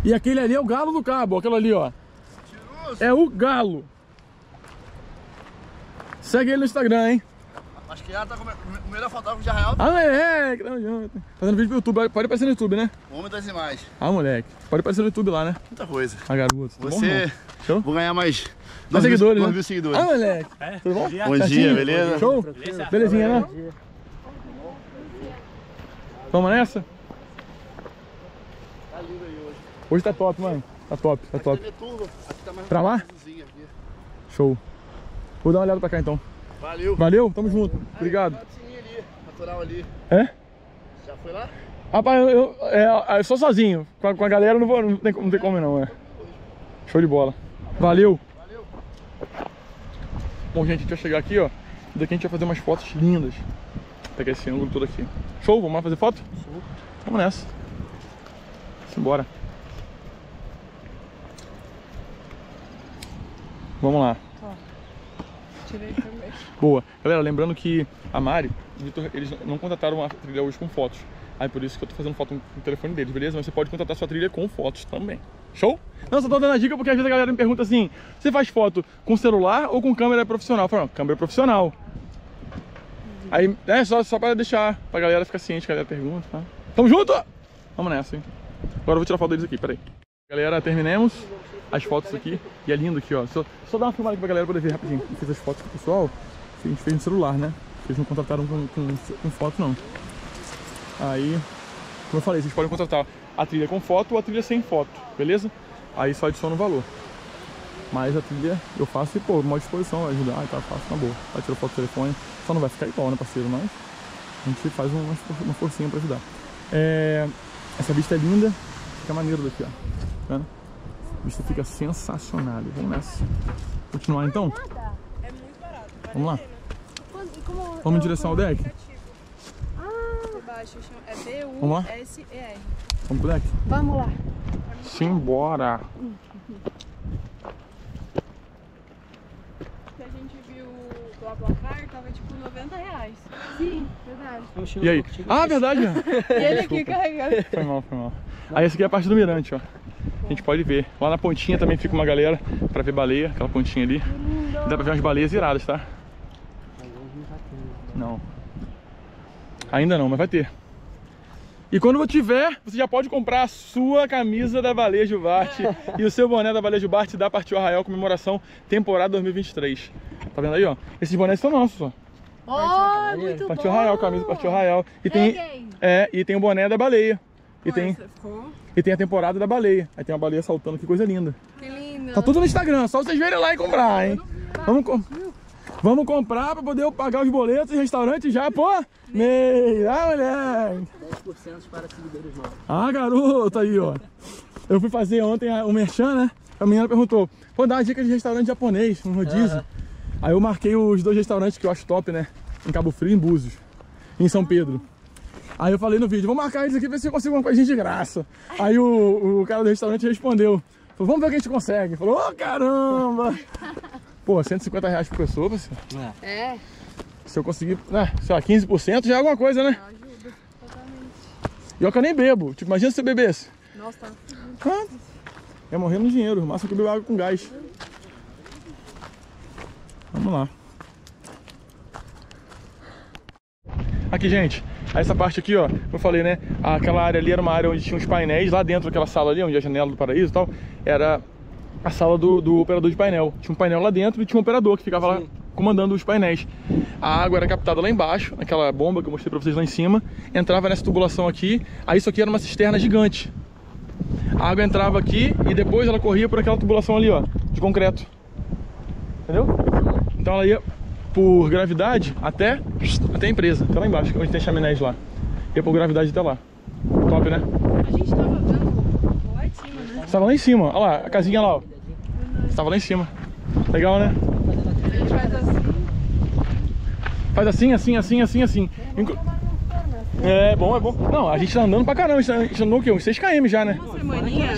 E aquele ali é o Galo do Cabo, aquilo ali, ó. Tiroso. É o Galo. Segue ele no Instagram, hein? Acho que já tá o melhor fotógrafo de Arraial. Ah, é! Fazendo vídeo pro YouTube, pode aparecer no YouTube, né? O homem das imagens. Ah, moleque, pode aparecer no YouTube lá, né? Muita coisa. Ah, garoto. Você... Bom, vou ganhar mais... 2 mil seguidores. Ah, moleque. É? Tudo bom? Bom dia, beleza? Show? Belezinha, né? Bom dia. Vamos nessa? Tá lindo aí hoje. Hoje tá top, mano. Tá top, tá top. Aqui tá mais pra lá? Aqui. Show. Vou dar uma olhada pra cá, então. Valeu. Valeu, tamo junto. Aí, obrigado. Ali, natural ali. É? Já foi lá? Rapaz, eu sou sozinho. Com a galera não vou, não tem como não, é. Show de bola. Valeu. Valeu. Bom, gente, a gente vai chegar aqui, ó. E daqui a gente vai fazer umas fotos lindas. Vou pegar esse ângulo todo aqui. Show, vamos lá fazer foto? Show. Vamos nessa. Simbora. Vamos lá. Tirei também. Boa. Galera, lembrando que a Mari e o Vitor, eles não contrataram a trilha hoje com fotos. Aí por isso que eu tô fazendo foto no telefone deles, beleza? Mas você pode contratar sua trilha com fotos também. Show? Não, só tô dando a dica porque às vezes a galera me pergunta assim, você faz foto com celular ou com câmera profissional? Eu falo, não, câmera profissional. Aí, só pra deixar, pra galera ficar ciente que a galera pergunta, tá? Tamo junto! Vamos nessa, hein? Agora eu vou tirar foto deles aqui, peraí. Galera, terminemos as fotos aqui. E é lindo aqui, ó. Só dar uma filmada aqui pra galera poder ver rapidinho. Eu fiz as fotos com o pessoal que a gente fez no celular, né? Eles não contrataram com foto, não. Aí, como eu falei, vocês podem contratar a trilha com foto ou a trilha sem foto, beleza? Aí só adiciona o valor. Mas a trilha eu faço e, pô, uma disposição, ajudar e tal, faço na boa. Vai tirar foto do telefone, só não vai ficar igual, né, parceiro? Mas a gente faz uma forcinha pra ajudar. Essa vista é linda, fica maneiro daqui, ó. Tá vendo? A vista fica sensacional. Vamos nessa. Continuar então? É muito barato. Vamos lá. Vamos em direção ao deck? É B-U-S-E-R. Vamos pro deck? Vamos lá. Simbora. Se a gente viu o BlaBlaCar, tava tipo R$90. Sim, verdade. E aí? Ah, verdade. E ele aqui carregando. Foi mal, foi mal. Aí essa aqui é a parte do mirante, ó. A gente pode ver. Lá na pontinha também fica uma galera pra ver baleia, aquela pontinha ali. Dá pra ver umas baleias iradas, tá? Não. Ainda não, mas vai ter. E quando tiver, você já pode comprar a sua camisa da Baleia Jubarte e o seu boné da Baleia Jubarte da Partiu Arraial comemoração temporada 2023. Tá vendo aí, ó? Esses bonés são nossos, ó. Oh, muito Partiu Arraial, camisa Partiu Arraial. E tem, e tem o boné da baleia. E tem, a temporada da baleia. Aí tem uma baleia saltando, que coisa linda. Que lindo. Tá tudo no Instagram, só vocês verem lá e comprar, hein? Vamos comprar pra poder pagar os boletos, restaurante já, pô! Meio, ah, moleque! 10% para seguidores novos. Ah, garoto, aí, ó. Eu fui fazer ontem o merchan, né? A menina perguntou, pô, dá uma dica de restaurante japonês, um rodízio. Aí eu marquei os dois restaurantes que eu acho top, né? Em Cabo Frio e em Búzios, em São Pedro. Aí eu falei no vídeo, vou marcar eles aqui, ver se eu consigo uma coisinha de graça. Aí o cara do restaurante respondeu, falou, vamos ver o que a gente consegue. Falou, ô, caramba! Pô, R$150 por pessoa, parceiro. É. Se eu conseguir, né, sei lá, 15% já é alguma coisa, né? Ajuda, totalmente. E olha que eu nem bebo. Tipo, imagina se eu bebesse. Nossa, tá. Ah, é morrendo no dinheiro. O máximo que eu bebo água com gás. Vamos lá. Aqui, gente. Essa parte aqui, ó, eu falei, né? Aquela área ali era uma área onde tinha uns painéis. Lá dentro daquela sala ali, onde é a Janela do Paraíso e tal, era a sala do operador de painel. Tinha um painel lá dentro e tinha um operador que ficava lá comandando os painéis. A água era captada lá embaixo, aquela bomba que eu mostrei pra vocês lá em cima, entrava nessa tubulação aqui. Aí isso aqui era uma cisterna gigante. A água entrava aqui e depois ela corria por aquela tubulação ali, ó, de concreto. Entendeu? Então ela ia por gravidade até a empresa, até lá embaixo, onde tem chaminés lá. Ia por gravidade até lá. Top, né? A gente tava vendo lá em cima, né? Tava lá em cima, olha lá, a casinha lá, ó. Estava lá em cima. Legal, né? A gente faz assim. Faz assim, assim, assim, assim, assim. É bom, é bom. Não, a gente tá andando pra caramba. A gente andou o quê? Uns 6 km já, né? Uma semaninha.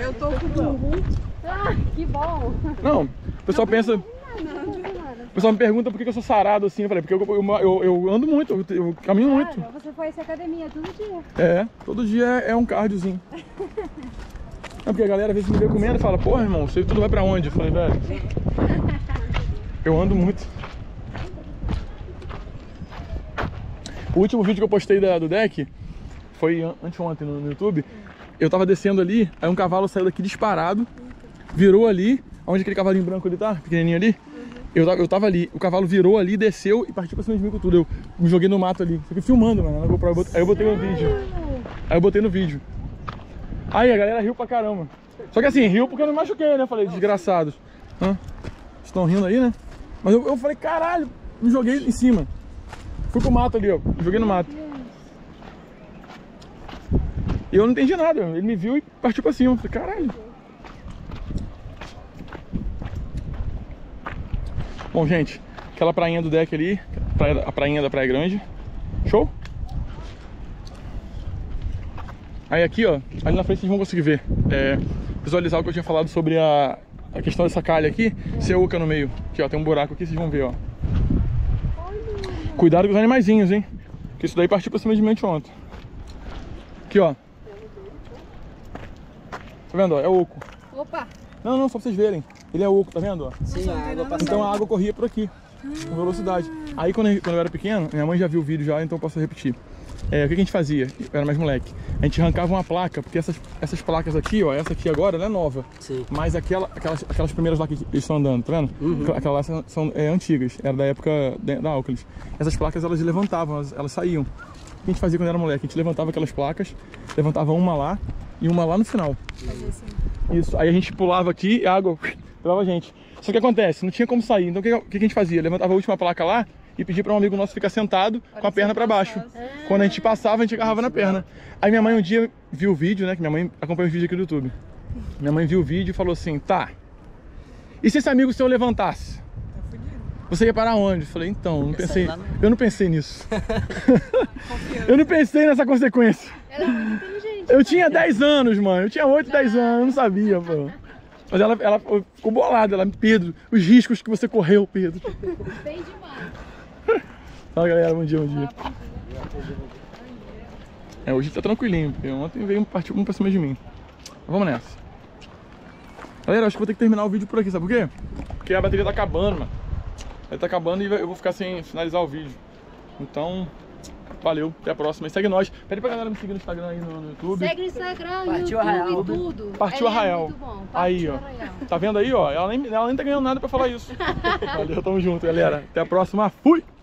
Eu tô com o bumbum. Ah, que bom. Não, o pessoal pensa... O pessoal me pergunta por que eu sou sarado assim. Eu falei, porque eu ando muito, eu caminho muito. Você faz academia todo dia. É, todo dia é um cardiozinho. É porque a galera às vezes me vê comendo e fala, porra, irmão, você tudo vai pra onde? Eu falei, velho, eu ando muito. O último vídeo que eu postei do deck foi anteontem no YouTube. Eu tava descendo ali, aí um cavalo saiu daqui disparado, virou ali, onde aquele cavalinho branco ali tá, pequenininho ali. Eu tava ali, o cavalo virou ali, desceu e partiu pra cima de mim com tudo. Eu me joguei no mato ali, fiquei filmando, mano. Aí eu botei no vídeo. Aí a galera riu pra caramba. Só que assim, riu porque eu não me machuquei, né? Falei, desgraçados. Hã? Estão rindo aí, né? Mas eu falei, caralho, me joguei em cima. Fui pro mato ali, ó. Me joguei no mato. E eu não entendi nada. Ele me viu e partiu pra cima. Eu falei, caralho. Bom, gente, aquela prainha do deck ali, a prainha da Praia Grande. Show? Aí aqui, ó, ali na frente vocês vão conseguir ver, visualizar o que eu tinha falado sobre a questão dessa calha aqui, ser oca no meio. Aqui, ó, tem um buraco aqui, vocês vão ver, ó. Cuidado com os animaizinhos, hein? Porque isso daí partiu pra cima de mim ontem. Aqui, ó. Tá vendo, ó? É oco. Opa! Não, não, só pra vocês verem. Ele é oco, tá vendo, ó? Sim, a água passava. Então a água corria por aqui, com velocidade. Aí quando eu era pequeno, minha mãe já viu o vídeo já, então eu posso repetir. O que a gente fazia? Eu era mais moleque. A gente arrancava uma placa, porque essas placas aqui, ó, essa aqui agora, ela é nova. Sim. Mas aquelas primeiras lá que eles estão andando, tá vendo? Uhum. Aquelas lá são antigas, era da época da Alcalis. Essas placas, elas levantavam, elas saíam. O que a gente fazia quando era moleque? A gente levantava aquelas placas, levantava uma lá e uma lá no final. Isso, aí a gente pulava aqui e a água pulava a gente. Só que acontece, não tinha como sair, então o que a gente fazia? Levantava a última placa lá e pedia para um amigo nosso ficar sentado com a perna para baixo. Quando a gente passava, a gente agarrava na perna. Aí minha mãe um dia viu o vídeo, né? Que minha mãe acompanha os vídeos aqui do YouTube. Minha mãe viu o vídeo e falou assim, tá, e se esse amigo seu levantasse? Você ia parar onde? Eu falei, então, eu não pensei, eu não pensei nisso. Eu não pensei nessa consequência. Ela é muito inteligente. Eu tinha 10 anos, mano. Eu tinha 8, 10 anos, eu não sabia, pô. Mas ela ficou bolada, ela, Pedro, os riscos que você correu, Pedro. Bem demais. Fala, galera, bom dia, bom dia. É, hoje tá tranquilinho, porque ontem veio um partiu um pra cima de mim. Vamos nessa. Galera, acho que vou ter que terminar o vídeo por aqui, sabe por quê? Porque a bateria tá acabando, mano. Ela tá acabando e eu vou ficar sem finalizar o vídeo. Então, valeu, até a próxima. E segue nós. Pede pra galera me seguir no Instagram aí, no YouTube. Segue no Instagram, Partiu Arraial, tudo. Partiu Arraial. Aí, ó. Tá vendo aí, ó? Ela nem tá ganhando nada pra falar isso. Valeu, tamo junto, galera. Até a próxima. Fui!